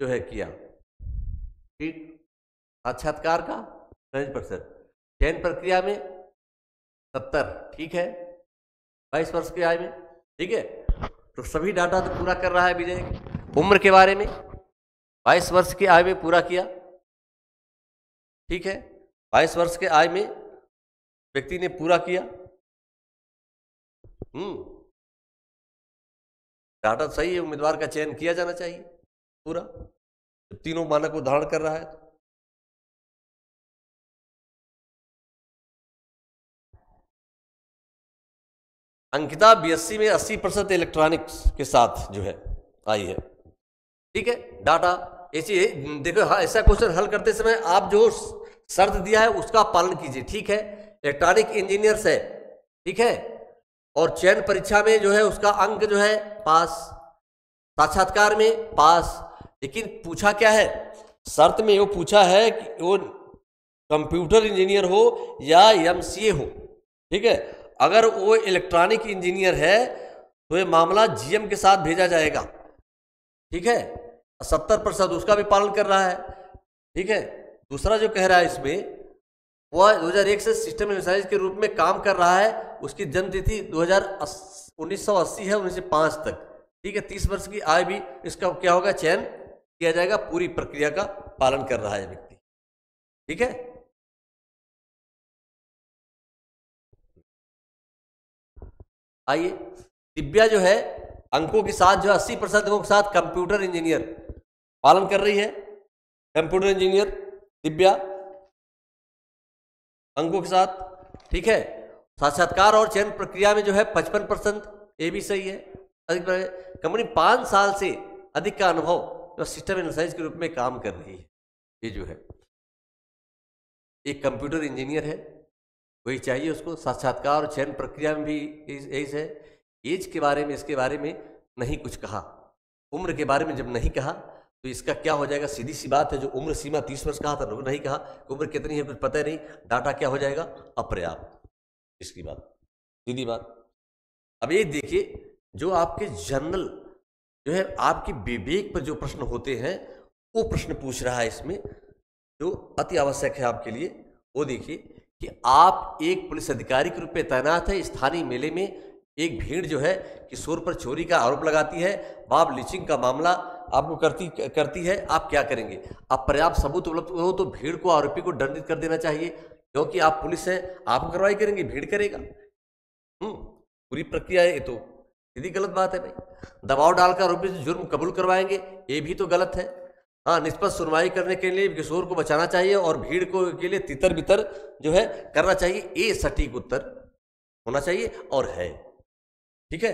जो है किया, ठीक। साक्षात्कार का चालीस परसेंट, चयन प्रक्रिया में सत्तर, ठीक है, बाईस वर्ष की आयु में, ठीक है। तो सभी डाटा तो पूरा कर रहा है विजय। उम्र के बारे में बाईस वर्ष की आयु में पूरा किया, ठीक है, बाईस वर्ष के आयु में व्यक्ति ने पूरा किया। हम्म डाटा सही है, उम्मीदवार का चयन किया जाना चाहिए पूरा, तीनों मानक को धारण कर रहा है। अंकिता बीएससी में अस्सी परसेंट इलेक्ट्रॉनिक्स के साथ जो है आई है, ठीक है। डाटा ऐसी देखो, हाँ, ऐसा क्वेश्चन हल करते समय आप जो शर्त दिया है उसका पालन कीजिए, ठीक है। इलेक्ट्रॉनिक इंजीनियर्स है, ठीक है, और चयन परीक्षा में जो है उसका अंक जो है पास, साक्षात्कार में पास। लेकिन पूछा क्या है, शर्त में वो पूछा है कि वो कंप्यूटर इंजीनियर हो या एमसीए हो, ठीक है। अगर वो इलेक्ट्रॉनिक इंजीनियर है तो ये मामला जीएम के साथ भेजा जाएगा, ठीक है। सत्तर प्रतिशत उसका भी पालन कर रहा है, ठीक है। दूसरा जो कह रहा है इसमें, वह दो हजार एक से सिस्टम इंजीनियर के रूप में काम कर रहा है, उसकी जन्म तिथि दो हजार उन्नीस सौ अस्सी है, उन्नीस सौ पाँच तक, ठीक है। तीस वर्ष की आयु भी इसका क्या होगा, चयन किया जाएगा, पूरी प्रक्रिया का पालन कर रहा है व्यक्ति, ठीक है। आइए दिव्या जो है अंकों के साथ जो अस्सी परसेंट अंकों के साथ कंप्यूटर इंजीनियर पालन कर रही है, कंप्यूटर इंजीनियर दिव्या अंकों के साथ, ठीक है। साक्षात्कार और चयन प्रक्रिया में जो है पचपन परसेंट ये भी सही है। कंपनी पाँच साल से अधिक का अनुभव जो सिस्टम एनालिसिस के रूप में काम कर रही है, ये जो है एक कंप्यूटर इंजीनियर है, वही चाहिए उसको। साक्षात्कार और चयन प्रक्रिया में भी यही है, एज के बारे में इसके बारे में नहीं कुछ कहा, उम्र के बारे में जब नहीं कहा तो इसका क्या हो जाएगा, सीधी सी बात है। जो उम्र सीमा तीस वर्ष कहा था, लोग नहीं कहा उम्र कितनी है, कुछ पता ही नहीं, डाटा क्या हो जाएगा, अपर्याप्त। इसकी बात सीधी बात। अब ये देखिए जो आपके जनरल जो है आपके विवेक पर जो प्रश्न होते हैं वो प्रश्न पूछ रहा है इसमें, जो अति आवश्यक है आपके लिए। वो देखिए कि आप एक पुलिस अधिकारी के रूप में तैनात है, स्थानीय मेले में एक भीड़ जो है किशोर पर चोरी का आरोप लगाती है, बाब लिचिंग का मामला आपको करती करती है, आप क्या करेंगे? आप पर्याप्त सबूत उपलब्ध हो तो भीड़ को आरोपी को दंडित कर देना चाहिए, क्योंकि आप पुलिस हैं, आप कार्रवाई करेंगे, भीड़ करेगा। पूरी प्रक्रिया है, ये तो सीधी गलत बात है भाई। दबाव डालकर आरोपी से जुर्म कबूल करवाएंगे, ये भी तो गलत है। हाँ, निष्पक्ष सुनवाई करने के लिए किशोर को बचाना चाहिए और भीड़ को के लिए तितर बितर जो है करना चाहिए। ये सटीक उत्तर होना चाहिए और है, ठीक है।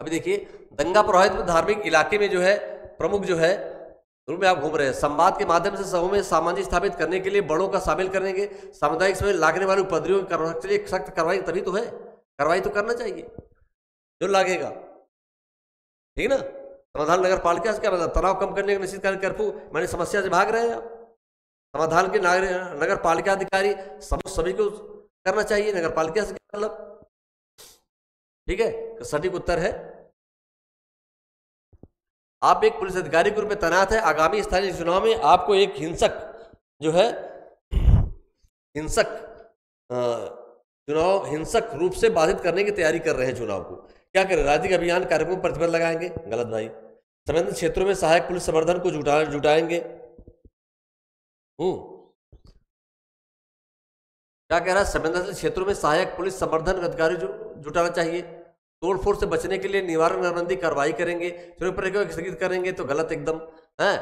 अभी देखिए दंगा प्रभावित धार्मिक इलाके में जो है प्रमुख जो है रूप में आप घूम रहे हैं, संवाद के माध्यम से समूह में सामाजिक स्थापित करने के लिए बड़ों का शामिल करेंगे, सामुदायिक समय लागने वाले उपद्रवियों के लिए सख्त कार्रवाई, तभी तो है कार्रवाई तो करना चाहिए जो लागेगा, ठीक ना। समाधान नगर पालिका से क्या मतलब, तनाव कम करने का निश्चित कार्य करफू, मैंने समस्या से भाग रहे हैं आप। समाधान के नगर पालिका अधिकारी समूह सभी को करना चाहिए, नगर पालिका से क्या मतलब, ठीक है। तो सटीक उत्तर है आप एक पुलिस अधिकारी के रूप में तैनात है, आगामी स्थानीय चुनाव में आपको एक हिंसक जो है हिंसक चुनाव हिंसक रूप से बाधित करने की तैयारी कर रहे हैं चुनाव को, क्या करें? राज्य अभियान कार्यक्रम पर प्रतिबंध लगाएंगे, गलत भाई। संबंधित क्षेत्रों में सहायक पुलिस समर्थन को जुटा जुटाएंगे क्या कह रहा है, संबंधित क्षेत्रों में सहायक पुलिस समर्थन अधिकारी जुटाना चाहिए। तोड़फोड़ से बचने के लिए निवारण संबंधी कार्रवाई करेंगे, प्रयोग स्थगित करेंगे, तो गलत एकदम है।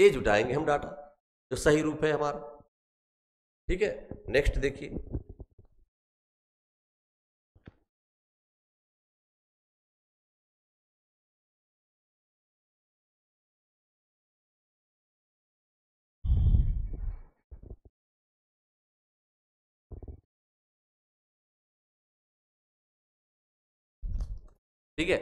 ये जुटाएंगे हम डाटा जो सही रूप है हमारा, ठीक है। नेक्स्ट देखिए, ठीक है।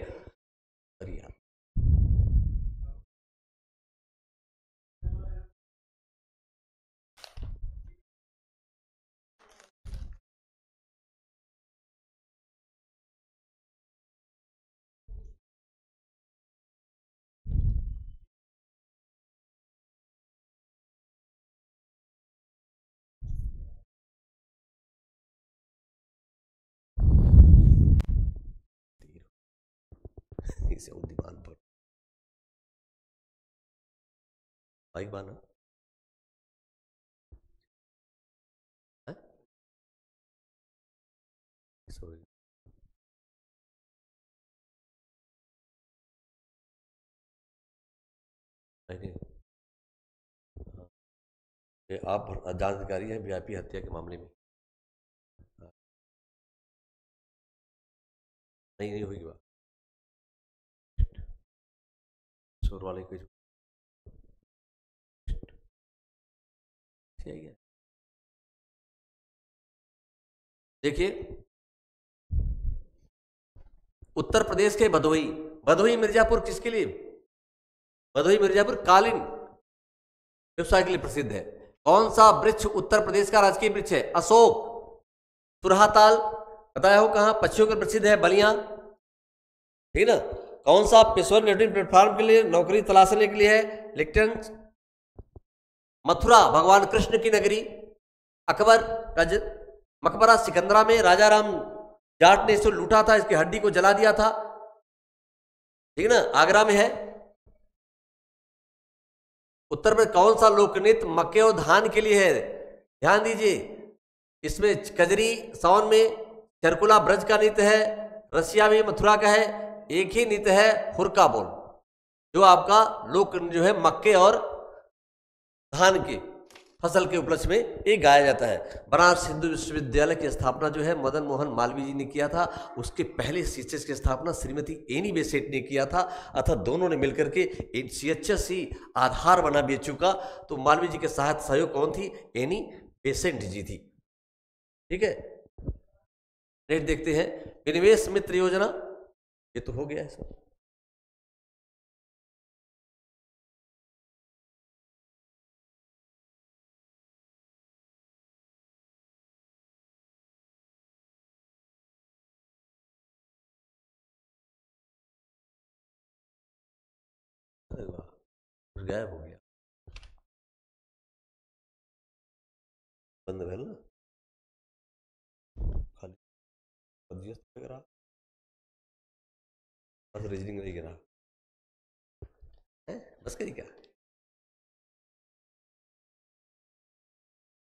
इसे उद्दीपन पर बाइक बाना है, सॉरी नहीं, ये आप जांच अधिकारी हैं वीआईपी हत्या के मामले में, नहीं नहीं होगी बात वाले कुछ ठीक है। देखिए उत्तर प्रदेश के बदोही बदोही मिर्जापुर किसके लिए, बदोही मिर्जापुर कालीन व्यवसाय के लिए प्रसिद्ध है। कौन सा वृक्ष उत्तर प्रदेश का राजकीय वृक्ष है? अशोक। तुरहाताल बताया हो कहां, पक्षियों के प्रसिद्ध है, बलिया, ठीक ना। कौन सा पेशेवर नेटवर्किंग प्लेटफॉर्म के लिए नौकरी तलाशने के लिए है? लिंक्डइन। मथुरा भगवान कृष्ण की नगरी, अकबर का मकबरा सिकंदरा में राजा राम जाट ने इसे लूटा था, इसकी हड्डी को जला दिया था, ठीक ना, आगरा में है। उत्तर प्रदेश कौन सा लोकनृत्य मक्के और धान के लिए है? ध्यान दीजिए इसमें कजरी सावन में चरकुला ब्रज का नृत्य है, रसिया में मथुरा का है, एक ही नृत्य है हुरका बोल, जो आपका लोक जो है मक्के और धान के फसल के उपलक्ष्य में ये गाया जाता है। बनारस हिंदू विश्वविद्यालय की स्थापना जो है मदन मोहन मालवीय जी ने किया था, उसके पहले सी एच एस की स्थापना श्रीमती एनी बेसेंट ने किया था, अर्थात दोनों ने मिलकर के सी एच एस ही आधार बना बी एच यू का। तो मालवीय जी के साथ सहयोग कौन थी? एनी बेसेंट जी थी। ठीक है, नेक्स्ट देखते हैं विनिवेश मित्र योजना, ये तो हो गया है सर। गायब हो गया, बंद भेल ना, खाली बस रीजनिंग नहीं गिरा है, बस करी क्या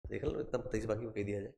देख लो, इतना तेईस बाकी को कह दिया जाए।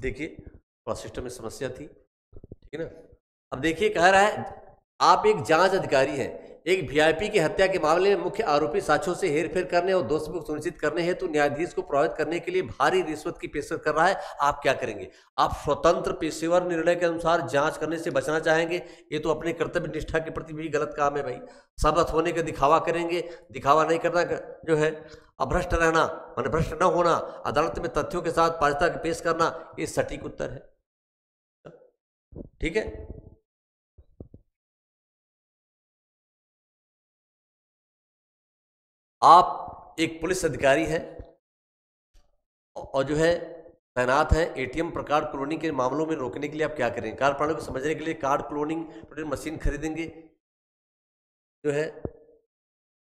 देखिए थोड़ा सिस्टम में समस्या थी, ठीक है ना। अब देखिए कह रहा है आप एक जांच अधिकारी हैं, एक वीआईपी की हत्या के मामले में मुख्य आरोपी साक्ष्यों से हेरफेर करने और दोषमुक्त सुनिश्चित करने हेतु न्यायाधीश को प्रभावित करने के लिए भारी रिश्वत की पेशकश कर रहा है, आप क्या करेंगे? आप स्वतंत्र पेशेवर निर्णय के अनुसार जांच करने से बचना चाहेंगे, ये तो अपने कर्तव्य निष्ठा के प्रति भी गलत काम है भाई। साबित होने का दिखावा करेंगे, दिखावा नहीं करना जो है। अभ्रष्ट रहना माने भ्रष्ट न होना, अदालत में तथ्यों के साथ पारदर्शिता के पेश करना, ये सटीक उत्तर है। ठीक है, आप एक पुलिस अधिकारी हैं और जो है तैनात है एटीएम पर कार्ड क्लोनिंग के मामलों में रोकने के लिए, आप क्या करेंगे? कार्ड प्रणाली को समझने के लिए कार्ड क्लोनिंग मशीन खरीदेंगे, जो है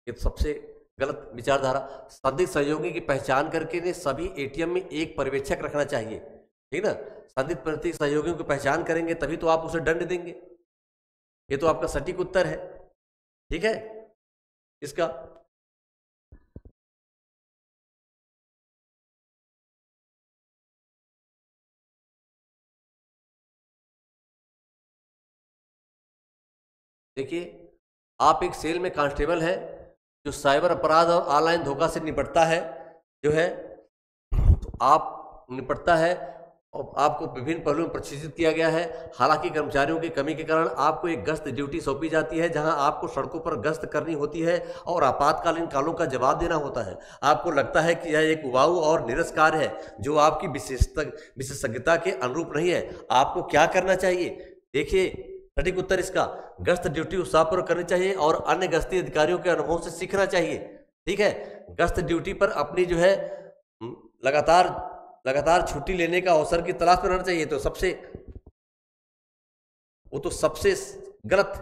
ये सबसे गलत विचारधारा। संदिग्ध सहयोगी की पहचान करके ने सभी एटीएम में एक पर्यवेक्षक रखना चाहिए, ठीक ना। संदिग्ध प्रतीक सहयोगियों की पहचान करेंगे तभी तो आप उसे दंड देंगे, ये तो आपका सटीक उत्तर है। ठीक है, इसका देखिए आप एक सेल में कांस्टेबल हैं जो साइबर अपराध और ऑनलाइन धोखा से निपटता है, जो है तो आप निपटता है और आपको विभिन्न पहलुओं में प्रशिक्षित किया गया है। हालांकि कर्मचारियों की कमी के कारण आपको एक गश्त ड्यूटी सौंपी जाती है जहां आपको सड़कों पर गश्त करनी होती है और आपातकालीन कालों का जवाब देना होता है। आपको लगता है कि यह एक उबाऊ और नीरस कार्य है जो आपकी विशेषता विशेषज्ञता के अनुरूप नहीं है, आपको क्या करना चाहिए? देखिए सटीक उत्तर इसका गश्त ड्यूटी उत्साह पर करनी चाहिए और अन्य गश्ती अधिकारियों के अनुभव से सीखना चाहिए। ठीक है, गश्त ड्यूटी पर अपनी जो है लगातार लगातार छुट्टी लेने का अवसर की तलाश पर रहना चाहिए। तो सबसे वो तो सबसे गलत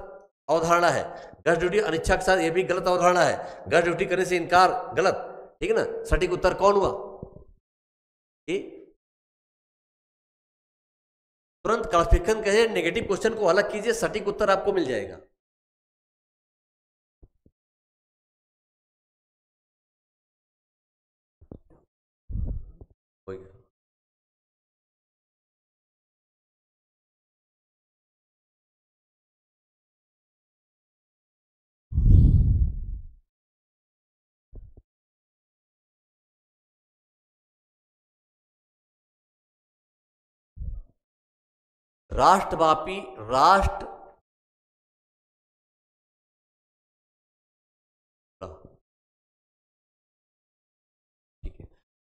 अवधारणा है गश्त ड्यूटी, अनिच्छा के साथ यह भी गलत अवधारणा है। गश्त ड्यूटी करने से इनकार गलत, ठीक है ना। सटीक उत्तर कौन हुआ? ये तुरंत क्लासिफिकेशन कहिए, नेगेटिव क्वेश्चन को अलग कीजिए, सटीक उत्तर आपको मिल जाएगा। राष्ट्रव्यापी राष्ट्र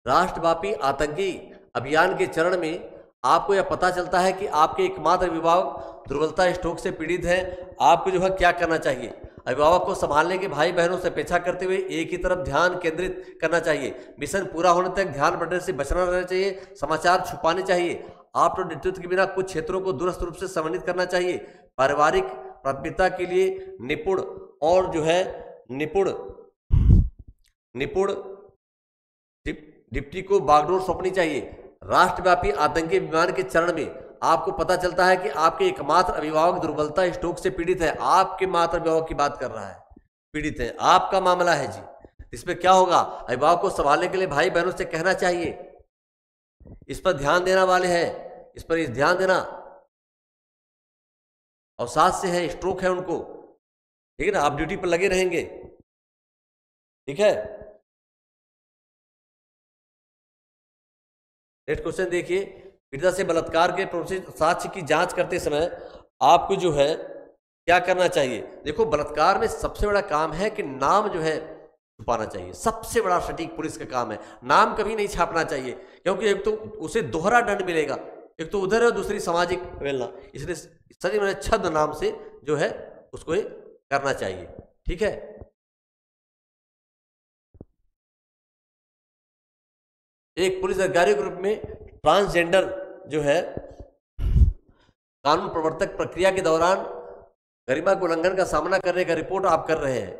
राष्ट्रव्यापी आतंकी अभियान के चरण में आपको यह पता चलता है कि आपके एकमात्र अभिभावक दुर्बलता स्ट्रोक से पीड़ित हैं, आपको जो है क्या करना चाहिए। अभिभावक को संभालने के भाई बहनों से अपेक्षा करते हुए एक ही तरफ ध्यान केंद्रित करना चाहिए। मिशन पूरा होने तक ध्यान बढ़ने से बचना रहना चाहिए, समाचार छुपाने चाहिए। आपको नेतृत्व के बिना कुछ क्षेत्रों को दूरस्थ रूप से समन्वित करना चाहिए। पारिवारिक प्राथमिकता के लिए निपुण और जो है निपुण निपुण डिप्टी को बागडोर सौंपनी चाहिए। राष्ट्रव्यापी आतंकी अभियान के चरण में आपको पता चलता है कि आपके एकमात्र अभिभावक दुर्बलता स्ट्रोक से पीड़ित है। आपके मात्र अभिभावक की बात कर रहा है, पीड़ित है, आपका मामला है जी। इसमें क्या होगा, अभिभावक को संभालने के लिए भाई बहनों से कहना चाहिए, इस पर ध्यान देना वाले हैं, इस पर ध्यान देना। अवसाद से है, स्ट्रोक है उनको, ठीक है ना, आप ड्यूटी पर लगे रहेंगे, ठीक है। नेक्स्ट क्वेश्चन देखिए, पीड़िता से बलात्कार के प्रोसेस साक्ष्य की जांच करते समय आपको जो है क्या करना चाहिए। देखो, बलात्कार में सबसे बड़ा काम है कि नाम जो है छुपाना चाहिए। सबसे बड़ा सटीक पुलिस का काम है, नाम कभी नहीं छापना चाहिए, क्योंकि एक तो उसे दोहरा दंड मिलेगा, एक तो उधर है दूसरी सामाजिक वेलना। इसलिए सही में छद्म नाम से जो है उसको ये करना चाहिए, ठीक है। एक पुलिस अधिकारी ग्रुप में ट्रांसजेंडर जो है कानून प्रवर्तक प्रक्रिया के दौरान गरिमा के उल्लंघन का सामना करने का रिपोर्ट आप कर रहे हैं,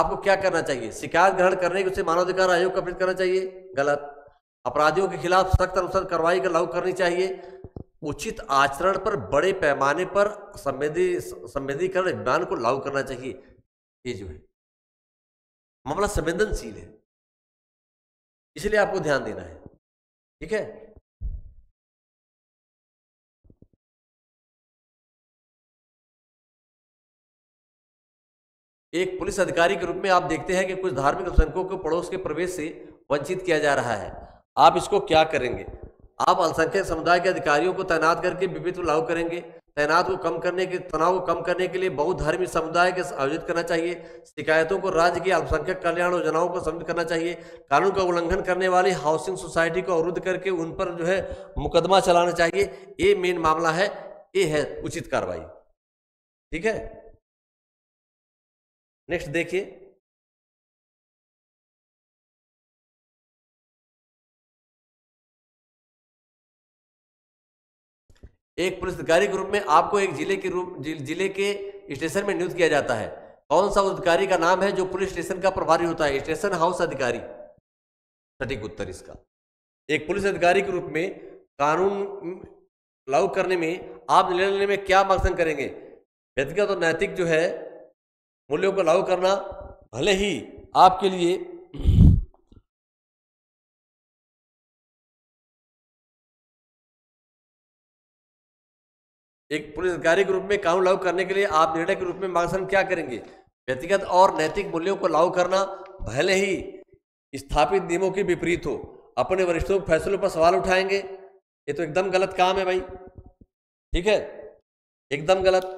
आपको क्या करना चाहिए। शिकायत ग्रहण करने के उसे मानवाधिकार आयोग को अपील करना चाहिए, गलत। अपराधियों के खिलाफ सख्त अनुसार कार्रवाई का लागू करनी चाहिए। उचित आचरण पर बड़े पैमाने पर संवेदी संवेदीकरण अभियान को लागू करना चाहिए। ये जो है मामला संवेदनशील है, इसलिए आपको ध्यान देना है, ठीक है। एक पुलिस अधिकारी के रूप में आप देखते हैं कि कुछ धार्मिक अल्पसंख्यकों को पड़ोस के प्रवेश से वंचित किया जा रहा है, आप इसको क्या करेंगे। आप अल्पसंख्यक समुदाय के अधिकारियों को तैनात करके विविधता लागू करेंगे। तैनात को कम करने के तनाव को कम करने के लिए बहुधर्मी समुदाय के आयोजित करना चाहिए। शिकायतों को राज्य की अल्पसंख्यक कल्याण योजनाओं को सम्मिलित करना चाहिए। कानून का उल्लंघन करने वाली हाउसिंग सोसाइटी को अवरुद्ध करके उन पर जो है मुकदमा चलाना चाहिए। ये मेन मामला है, ये है उचित कार्रवाई, ठीक है। नेक्स्ट देखिए, एक पुलिस अधिकारी ग्रुप में आपको एक जिले के रूप जिले के स्टेशन में नियुक्त किया जाता है। कौन सा अधिकारी का नाम है जो पुलिस स्टेशन का प्रभारी होता है, स्टेशन हाउस अधिकारी, सटीक उत्तर इसका। एक पुलिस अधिकारी के रूप में कानून लागू करने में आप निर्णय लेने में क्या मार्गदर्शन करेंगे। व्यक्तिगत और नैतिक जो है मूल्यों को लागू करना भले ही आपके लिए एक पुलिस अधिकारी के रूप में कानून लागू करने के लिए आप निर्णय के रूप में मार्गदर्शन क्या करेंगे। व्यक्तिगत और नैतिक मूल्यों को लागू करना भले ही स्थापित नियमों के विपरीत हो। अपने वरिष्ठों के फैसलों पर सवाल उठाएंगे, ये तो एकदम गलत काम है भाई, ठीक है, एकदम गलत।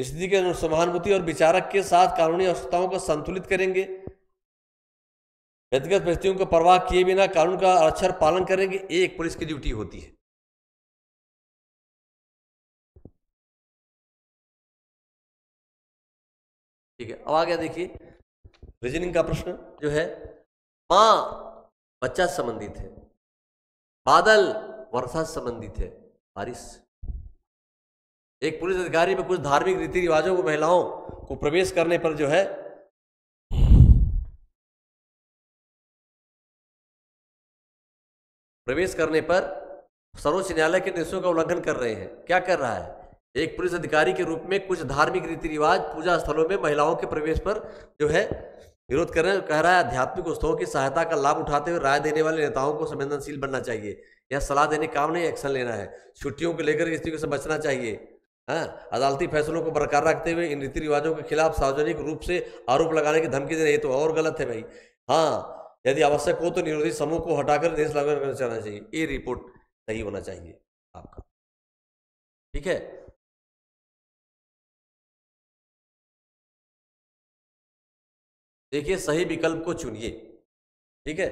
स्थिति के समानुभूति और विचारक के साथ कानूनी आवश्यकताओं को संतुलित करेंगे। व्यक्तिगत परिस्थितियों को परवाह किए बिना कानून का अक्षर पालन करेंगे, ये एक पुलिस की ड्यूटी होती है। ठीक है, अब आ गया देखिए रीजनिंग का प्रश्न जो है, माँ बच्चा संबंधित है, बादल वर्षा संबंधित है, बारिश। एक पुलिस अधिकारी में कुछ धार्मिक रीति रिवाजों को महिलाओं को प्रवेश करने पर जो है प्रवेश करने पर सर्वोच्च न्यायालय के निर्देशों का उल्लंघन कर रहे हैं, क्या कर रहा है। एक पुलिस अधिकारी के रूप में कुछ धार्मिक रीति रिवाज पूजा स्थलों में महिलाओं के प्रवेश पर जो है विरोध कर रहे हैं, कह रहा है। आध्यात्मिक उत्सवों की सहायता का लाभ उठाते हुए राय देने वाले नेताओं को संवेदनशील बनना चाहिए, यह सलाह देने काम नहीं एक्शन लेना है। छुट्टियों को लेकर स्थितियों से बचना चाहिए, हाँ। अदालती फैसलों को बरकरार रखते हुए इन रीति रिवाजों के खिलाफ सार्वजनिक रूप से आरोप लगाने की धमकी देना, ये तो और गलत है भाई, हाँ। यदि आवश्यक हो तो निरोधी समूह को हटाकर देश लागू करना चाहना चाहिए, ये रिपोर्ट सही होना चाहिए आपका, ठीक है। देखिए, सही विकल्प को चुनिए, ठीक है।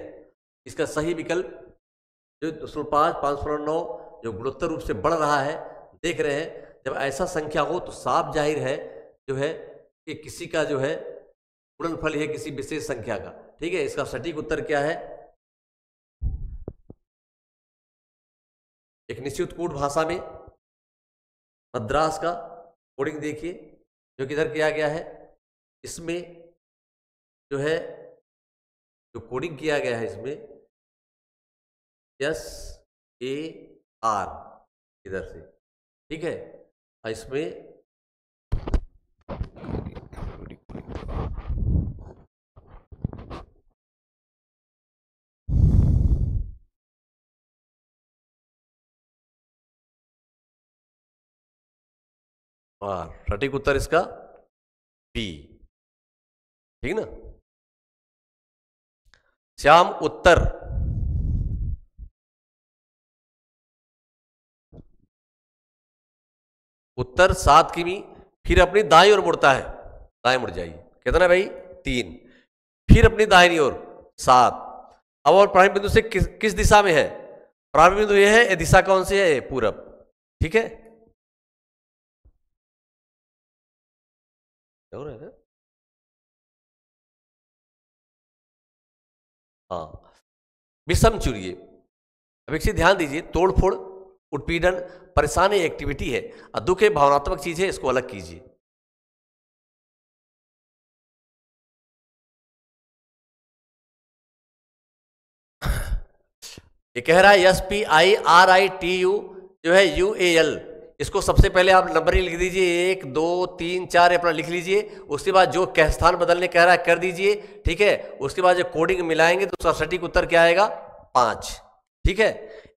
इसका सही विकल्प जो दो सौ पाँच पाँच सौ नौ जो गुणोत्तर रूप से बढ़ रहा है, देख रहे हैं जब ऐसा संख्या हो तो साफ जाहिर है जो है कि किसी का जो है गुणनफल है किसी विशेष संख्या का। ठीक है, इसका सटीक उत्तर क्या है? एक निश्चित कोड भाषा में मद्रास का कोडिंग देखिए जो किधर किया गया है, इसमें जो है जो कोडिंग किया गया है इसमें यस ए आर इधर से, ठीक है, और इसमें सटीक उत्तर इसका बी, ठीक ना। श्याम उत्तर उत्तर सात किमी, फिर अपनी दाई ओर मुड़ता है, दाएं मुड़ जाइए, कितना भाई तीन, फिर अपनी दाहिनी ओर सात। अब और प्रारंभिक बिंदु से किस किस दिशा में है? प्रारंभिक बिंदु यह है, ये दिशा कौन सी है? पूरब, ठीक है। हाँ, विषम चूरिये, अब एक चीज ध्यान दीजिए, तोड़फोड़, उत्पीड़न, परेशानी एक्टिविटी है और दुख है, भावनात्मक चीज है, इसको अलग कीजिए। ये कह रहा है S P I R I T U जो है यू ए एल, इसको सबसे पहले आप नंबर ही लिख दीजिए, एक दो तीन चार अपना लिख लीजिए, उसके बाद जो कह स्थान बदलने कह रहा है कर दीजिए, ठीक है। उसके बाद जो कोडिंग मिलाएंगे तो उसका सटीक उत्तर क्या आएगा? पाँच, ठीक है।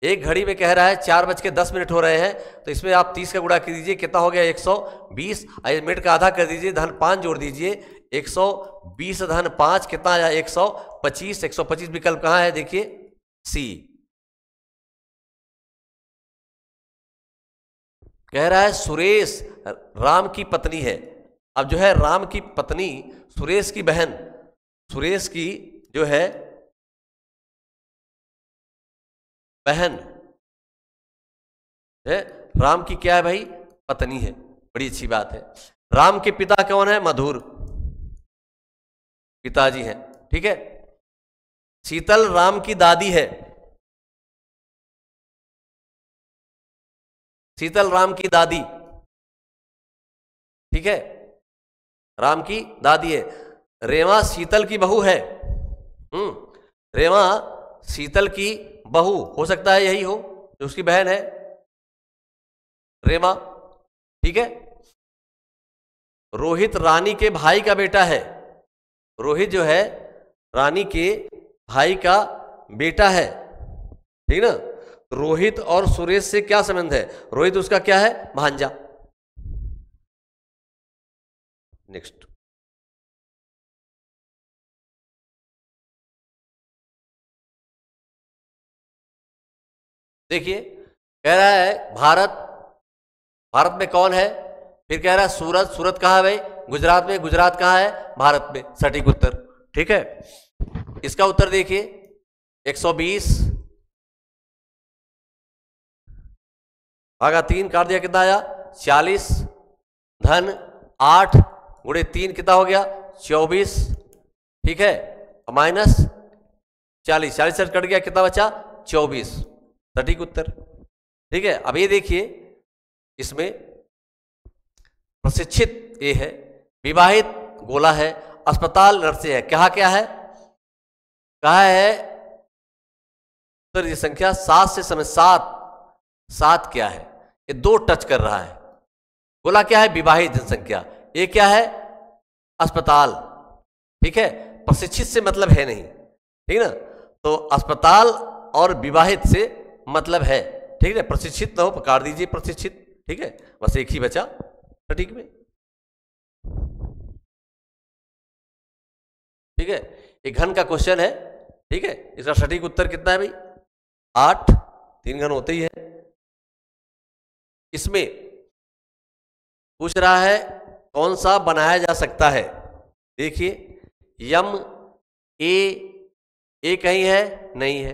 एक घड़ी में कह रहा है चार बज के दस मिनट हो रहे हैं, तो इसमें आप तीस का गुणा कर दीजिए, कितना हो गया? एक सौ बीस, मिनट का आधा कर दीजिए, धन पाँच जोड़ दीजिए, एक सौ बीस धन पाँच कितना आया? एक सौ पच्चीस। एक सौ पच्चीस विकल्प कहाँ है? देखिए सी। कह रहा है सुरेश राम की पत्नी है, अब जो है राम की पत्नी सुरेश की बहन, सुरेश की जो है बहन है राम की क्या है भाई? पत्नी है, बड़ी अच्छी बात है। राम के पिता कौन है? मधुर पिताजी हैं, ठीक है। शीतल राम की दादी है, शीतल राम की दादी, ठीक है, राम की दादी है। रेवा शीतल की बहू है, हम्म, रेवा शीतल की बहू, हो सकता है यही हो जो उसकी बहन है रेवा, ठीक है। रोहित रानी के भाई का बेटा है, रोहित जो है रानी के भाई का बेटा है, ठीक ना। रोहित और सुरेश से क्या संबंध है? रोहित उसका क्या है? भांजा। नेक्स्ट, देखिए कह रहा है भारत, भारत में कौन है? फिर कह रहा है सूरत, सूरत कहाँ है भाई? गुजरात में, गुजरात कहाँ है? भारत में। सटीक उत्तर, ठीक है। इसका उत्तर देखिए एक सौ बीस भागा तीन काट दिया, कितना आया? चालीस धन आठ गुणे तीन कितना हो गया? चौबीस, ठीक है, माइनस चालीस, चालीस से कट गया, कितना बचा? चौबीस, सटीक उत्तर, ठीक है। अब ये देखिए इसमें प्रशिक्षित ये है, विवाहित गोला है, अस्पताल नर्से है, कहा क्या है? कहा है उत्तर ये संख्या सात से समय सात, सात क्या है? ये दो टच कर रहा है, बोला क्या है? विवाहित जनसंख्या, ये क्या है? अस्पताल, ठीक है। प्रशिक्षित से मतलब है नहीं, ठीक ना, तो अस्पताल और विवाहित से मतलब है, ठीक है। प्रशिक्षित ना हो पकड़ दीजिए प्रशिक्षित, ठीक है, बस एक ही बचा सटीक में, ठीक है। एक घन का क्वेश्चन है, ठीक है, इसका सटीक उत्तर कितना है भाई? आठ, तीन घन होते ही है। इसमें पूछ रहा है कौन सा बनाया जा सकता है? देखिए यम ए ये कहीं है नहीं है।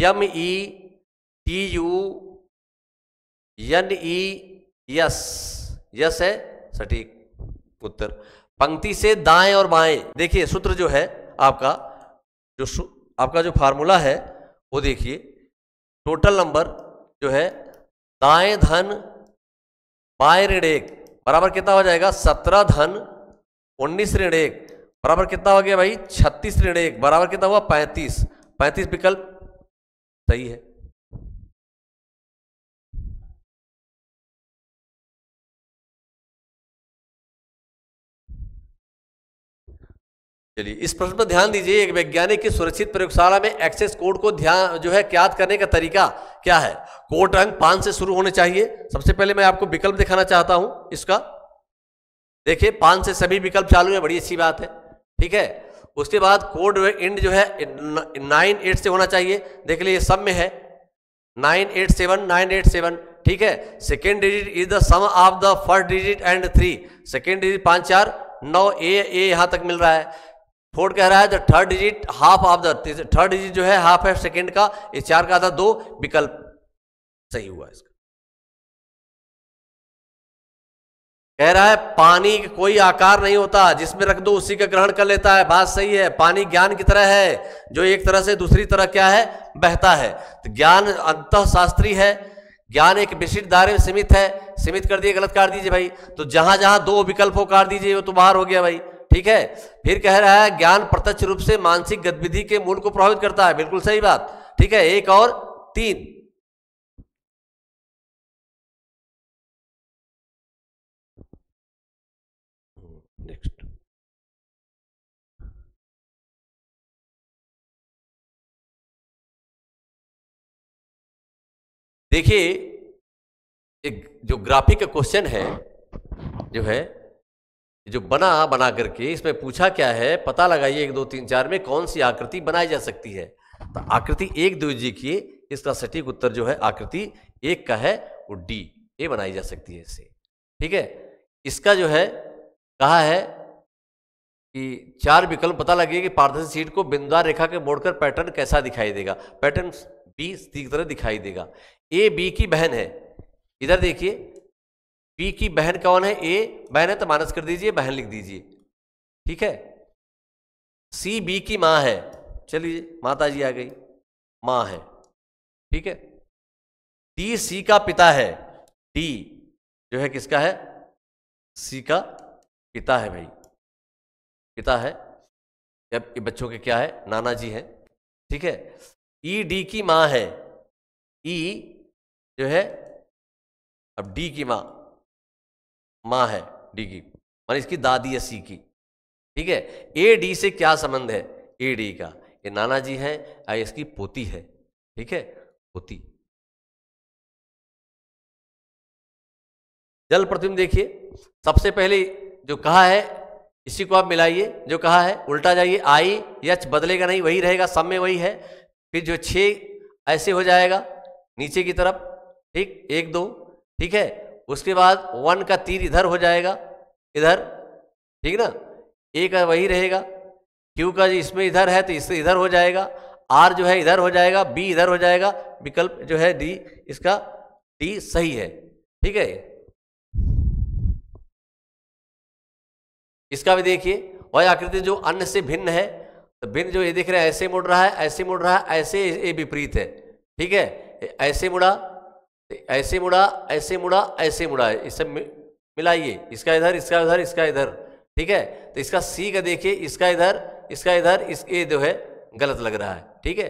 M E T U N E S, yes है सटीक उत्तर। पंक्ति से दाएं और बाएं, देखिए सूत्र जो है आपका, जो आपका जो फार्मूला है वो देखिए, टोटल नंबर जो है दाएं धन बाएं ऋण एक बराबर कितना हो जाएगा, सत्रह धन उन्नीस ऋण एक बराबर कितना हो गया भाई, छत्तीस ऋण एक बराबर कितना हुआ पैंतीस। पैंतीस विकल्प सही है। चलिए इस प्रश्न पर ध्यान दीजिए। एक वैज्ञानिक की सुरक्षित प्रयोगशाला में एक्सेस कोड को ध्यान जो है ज्ञात करने का तरीका क्या है। कोड रंग पांच से शुरू होने चाहिए। सबसे पहले मैं आपको विकल्प दिखाना चाहता हूं इसका, देखिए पांच से सभी विकल्प चालू है, बड़ी अच्छी बात है, ठीक है। उसके बाद कोड इंड जो है नाइन एट से होना चाहिए, देख लीजिए सब में है nine eight seven nine eight seven, ठीक है। Second digit is the sum of the first digit and three, second digit पाँच चार नौ ए ए यहाँ तक मिल रहा है। फोर्थ कह रहा है the third digit half of the, third digit जो है हाफ है सेकेंड का, ये चार का था, दो विकल्प सही हुआ इसका। कह रहा है पानी कोई आकार नहीं होता, जिसमें रख दो उसी का ग्रहण कर लेता है, बात सही है। पानी ज्ञान की तरह है जो एक तरह से दूसरी तरह क्या है बहता है। तो ज्ञान अंतः शास्त्री है, ज्ञान एक विशिष्ट दायरे में सीमित है। सीमित कर दिए, गलत कर दीजिए भाई, तो जहां जहां दो विकल्पों काट दीजिए, वो तो बाहर हो गया भाई, ठीक है। फिर कह रहा है ज्ञान प्रत्यक्ष रूप से मानसिक गतिविधि के मूल को प्रभावित करता है, बिल्कुल सही बात, ठीक है। एक और तीन, नेक्स्ट। देखिए एक जो ग्राफिक का क्वेश्चन है जो है जो बना बना करके, इसमें पूछा क्या है, पता लगाइए एक दो तीन चार में कौन सी आकृति बनाई जा सकती है। तो आकृति एक दीजिए, इसका सटीक उत्तर जो है आकृति एक का है वो डी, ये बनाई जा सकती है इससे, ठीक है। इसका जो है कहा है कि चार विकल्प पता लगे कि पारदर्शी सीट को बिंदुदार रेखा के मोड़कर पैटर्न कैसा दिखाई देगा। पैटर्न बी की तरह दिखाई देगा। ए बी की बहन है, इधर देखिए बी की बहन कौन है, ए बहन है तो माइनस कर दीजिए, बहन लिख दीजिए, ठीक है। सी बी की माँ है, चलिए माता जी आ गई, माँ है, ठीक है। डी सी का पिता है, डी जो है किसका है, सी का पिता है भाई, पिता है, जब बच्चों के क्या है नाना जी हैं, ठीक है। ई डी की माँ है, ई जो है अब डी की माँ माँ है, डी की मान इसकी दादी है सी की, ठीक है। ए डी से क्या संबंध है, ए डी का ये नाना जी हैं, आई इसकी पोती है, ठीक है, पोती। जल प्रतिबिंब देखिए, सबसे पहले जो कहा है इसी को आप मिलाइए, जो कहा है उल्टा जाइए, आई एच बदलेगा नहीं, वही रहेगा, सब में वही है। फिर जो छः ऐसे हो जाएगा नीचे की तरफ, ठीक, एक दो, ठीक है। उसके बाद वन का तीर इधर हो जाएगा, इधर, ठीक ना, ए का वही रहेगा, क्यू का जो इसमें इधर है तो इससे इधर हो जाएगा, आर जो है इधर हो जाएगा, बी इधर हो जाएगा, विकल्प जो है डी, इसका डी सही है, ठीक है। इसका भी देखिए वही आकृति जो अन्य से भिन्न है, तो भिन्न जो ये देख रहे हैं ऐसे मुड़ रहा है, ऐसे मुड़ रहा है, ऐसे ये विपरीत है, ठीक है। ऐसे मुड़ा, ऐसे मुड़ा, ऐसे मुड़ा, ऐसे मुड़ा, इस सब मिलाइए, इसका इधर, इसका उधर, इसका इधर, ठीक है। तो इसका सी का देखिए, इसका इधर, इसका इधर, इसके जो है गलत लग रहा है, ठीक है।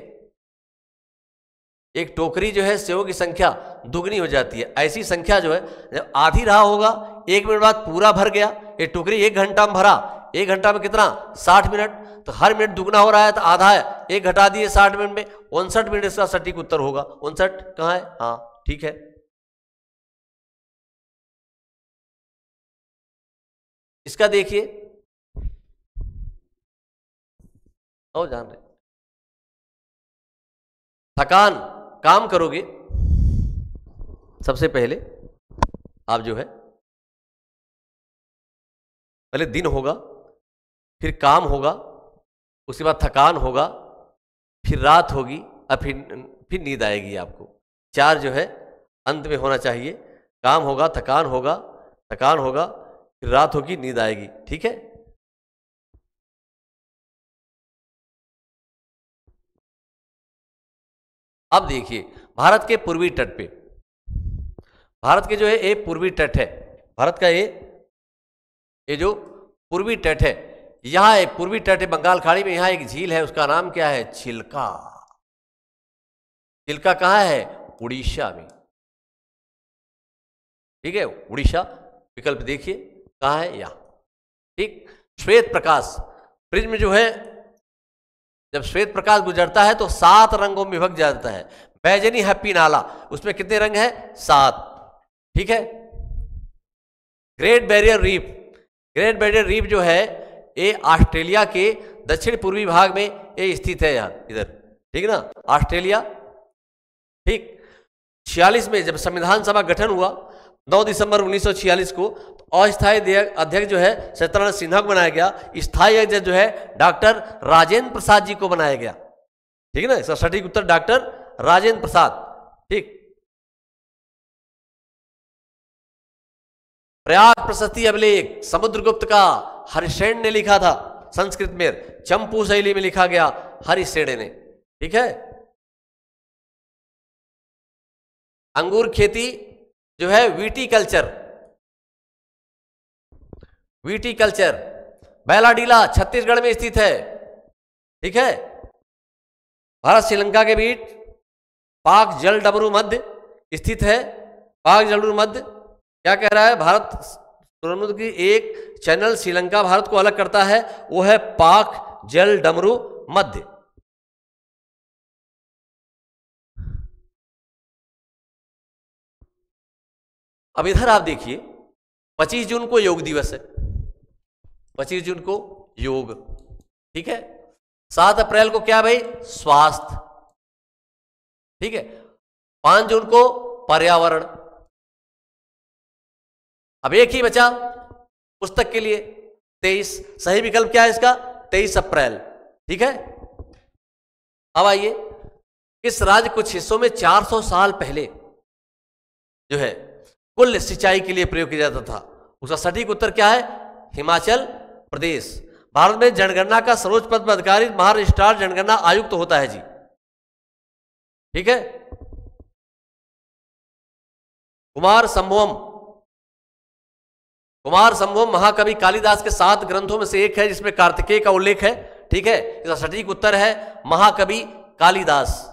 एक टोकरी जो है सेवों की संख्या दुगनी हो जाती है, ऐसी संख्या जो है जब आधी रहा होगा एक मिनट बाद पूरा भर गया, ये टोकरी एक घंटा में भरा, एक घंटा में कितना साठ मिनट, तो हर मिनट दुगना हो रहा है तो आधा है, एक घटा दिए साठ मिनट में उनसठ मिनट, इसका सटीक उत्तर होगा। उनसठ कहाँ है, हाँ ठीक है। इसका देखिए और जान रहे, थकान काम करोगे, सबसे पहले आप जो है पहले दिन होगा, फिर काम होगा, उसके बाद थकान होगा, फिर रात होगी और फिर फिर नींद आएगी आपको। चार जो है अंत में होना चाहिए, काम होगा, थकान होगा, थकान होगा, फिर रात होगी, नींद आएगी। ठीक है, अब देखिए भारत के पूर्वी तट पे, भारत के जो है ये पूर्वी तट है, भारत का ये ये जो पूर्वी तट है, यहाँ एक पूर्वी तट है बंगाल खाड़ी में, यहाँ एक झील है, उसका नाम क्या है? चिल्का। चिल्का कहाँ है? उड़ीसा में। ठीक है, उड़ीसा विकल्प देखिए कहाँ है, यहाँ। ठीक, श्वेत प्रकाश, प्रिज्म जो है जब श्वेत प्रकाश गुजरता है तो सात रंगों में विभक्त जाता है। बैजनी हैप्पी नाला, उसमें कितने रंग है? सात। ठीक है, Great Barrier Reef, Great Barrier Reef जो है ये ऑस्ट्रेलिया के दक्षिण पूर्वी भाग में ये स्थित है, यहाँ इधर। ठीक ना, ऑस्ट्रेलिया। ठीक, छियालीस में जब संविधान सभा गठन हुआ नौ दिसंबर उन्नीस सौ छियालीस को, तो अस्थायी अध्यक्ष जो है सत्यनारायण सिन्हा को बनाया गया, स्थायी अध्यक्ष जो है डॉक्टर राजेंद्र प्रसाद जी को बनाया गया। ठीक है ना, इसका सटीक उत्तर डॉक्टर राजेंद्र प्रसाद। ठीक, प्रयाग प्रशस्ति अभिलेख समुद्रगुप्त का हरिषेण ने लिखा था, संस्कृत में चंपू शैली में लिखा गया, हरिषेण ने। ठीक है, अंगूर खेती जो है विटीकल्चर, विटीकल्चर। बैलाडीला छत्तीसगढ़ में स्थित है। ठीक है, भारत श्रीलंका के बीच पाक जल डमरू मध्य स्थित है। पाक जल डमरू मध्य क्या कह रहा है? भारत समुद्र की एक चैनल श्रीलंका भारत को अलग करता है, वो है पाक जल डमरू मध्य। अब इधर आप देखिए पच्चीस जून को योग दिवस है, पच्चीस जून को योग। ठीक है, सात अप्रैल को क्या भाई? स्वास्थ्य। ठीक है, पाँच जून को पर्यावरण। अब एक ही बचा पुस्तक के लिए तेईस, सही विकल्प क्या है इसका? तेईस अप्रैल। ठीक है, अब आइए इस राज्य कुछ हिस्सों में चार सौ साल पहले जो है कुल सिंचाई के लिए प्रयोग किया जाता था, उसका सटीक उत्तर क्या है? हिमाचल प्रदेश। भारत में जनगणना का सर्वोच्च पद पर अधिकारी महाराष्ट्र जनगणना आयुक्त तो होता है जी। ठीक है, कुमार संभवम, कुमार संभवम महाकवि कालिदास के सात ग्रंथों में से एक है जिसमें कार्तिकेय का उल्लेख है। ठीक है, इसका सटीक उत्तर है महाकवि कालिदास।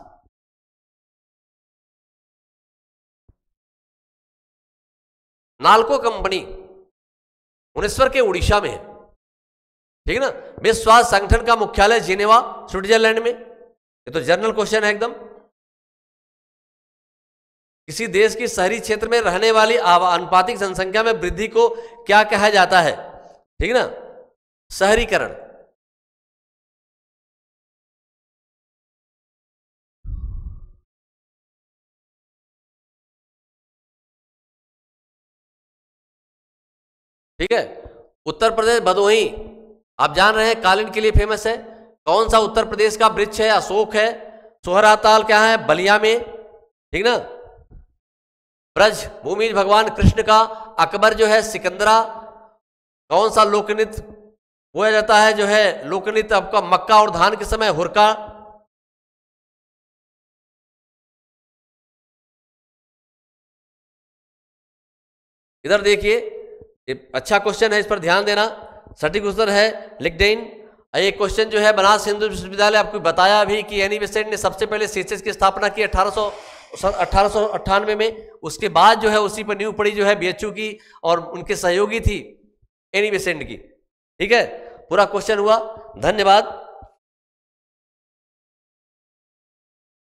नालको कंपनी भुवनेश्वर के उड़ीसा में है। ठीक है ना, विश्व स्वास्थ्य संगठन का मुख्यालय जिनेवा स्विट्जरलैंड में। ये तो जनरल क्वेश्चन है एकदम। किसी देश की शहरी क्षेत्र में रहने वाली अनुपातिक जनसंख्या में वृद्धि को क्या कहा जाता है? ठीक है ना, शहरीकरण। ठीक है, उत्तर प्रदेश बदोही आप जान रहे हैं कालीन के लिए फेमस है। कौन सा उत्तर प्रदेश का वृक्ष है? अशोक है। सोहरा ताल क्या है? बलिया में। ठीक ना, ब्रज भूमि भगवान कृष्ण का अकबर जो है सिकंदरा। कौन सा लोकनृत्य हुआ जाता है? जो है लोकनृत्य आपका मक्का और धान के समय हुरका। इधर देखिए अच्छा क्वेश्चन है, इस पर ध्यान देना। सटीक उत्तर है लिग्डेन। ये क्वेश्चन जो है बनारस हिंदू विश्वविद्यालय, आपको बताया अभी कि एनी बेसेंट ने सबसे पहले सी एच एस की स्थापना की अठारह सौ अट्ठानवे में। उसके बाद जो है उसी पर न्यू पड़ी जो है बीएचयू की, और उनके सहयोगी थी एनी बेसेंट की। ठीक है, पूरा क्वेश्चन हुआ। धन्यवाद।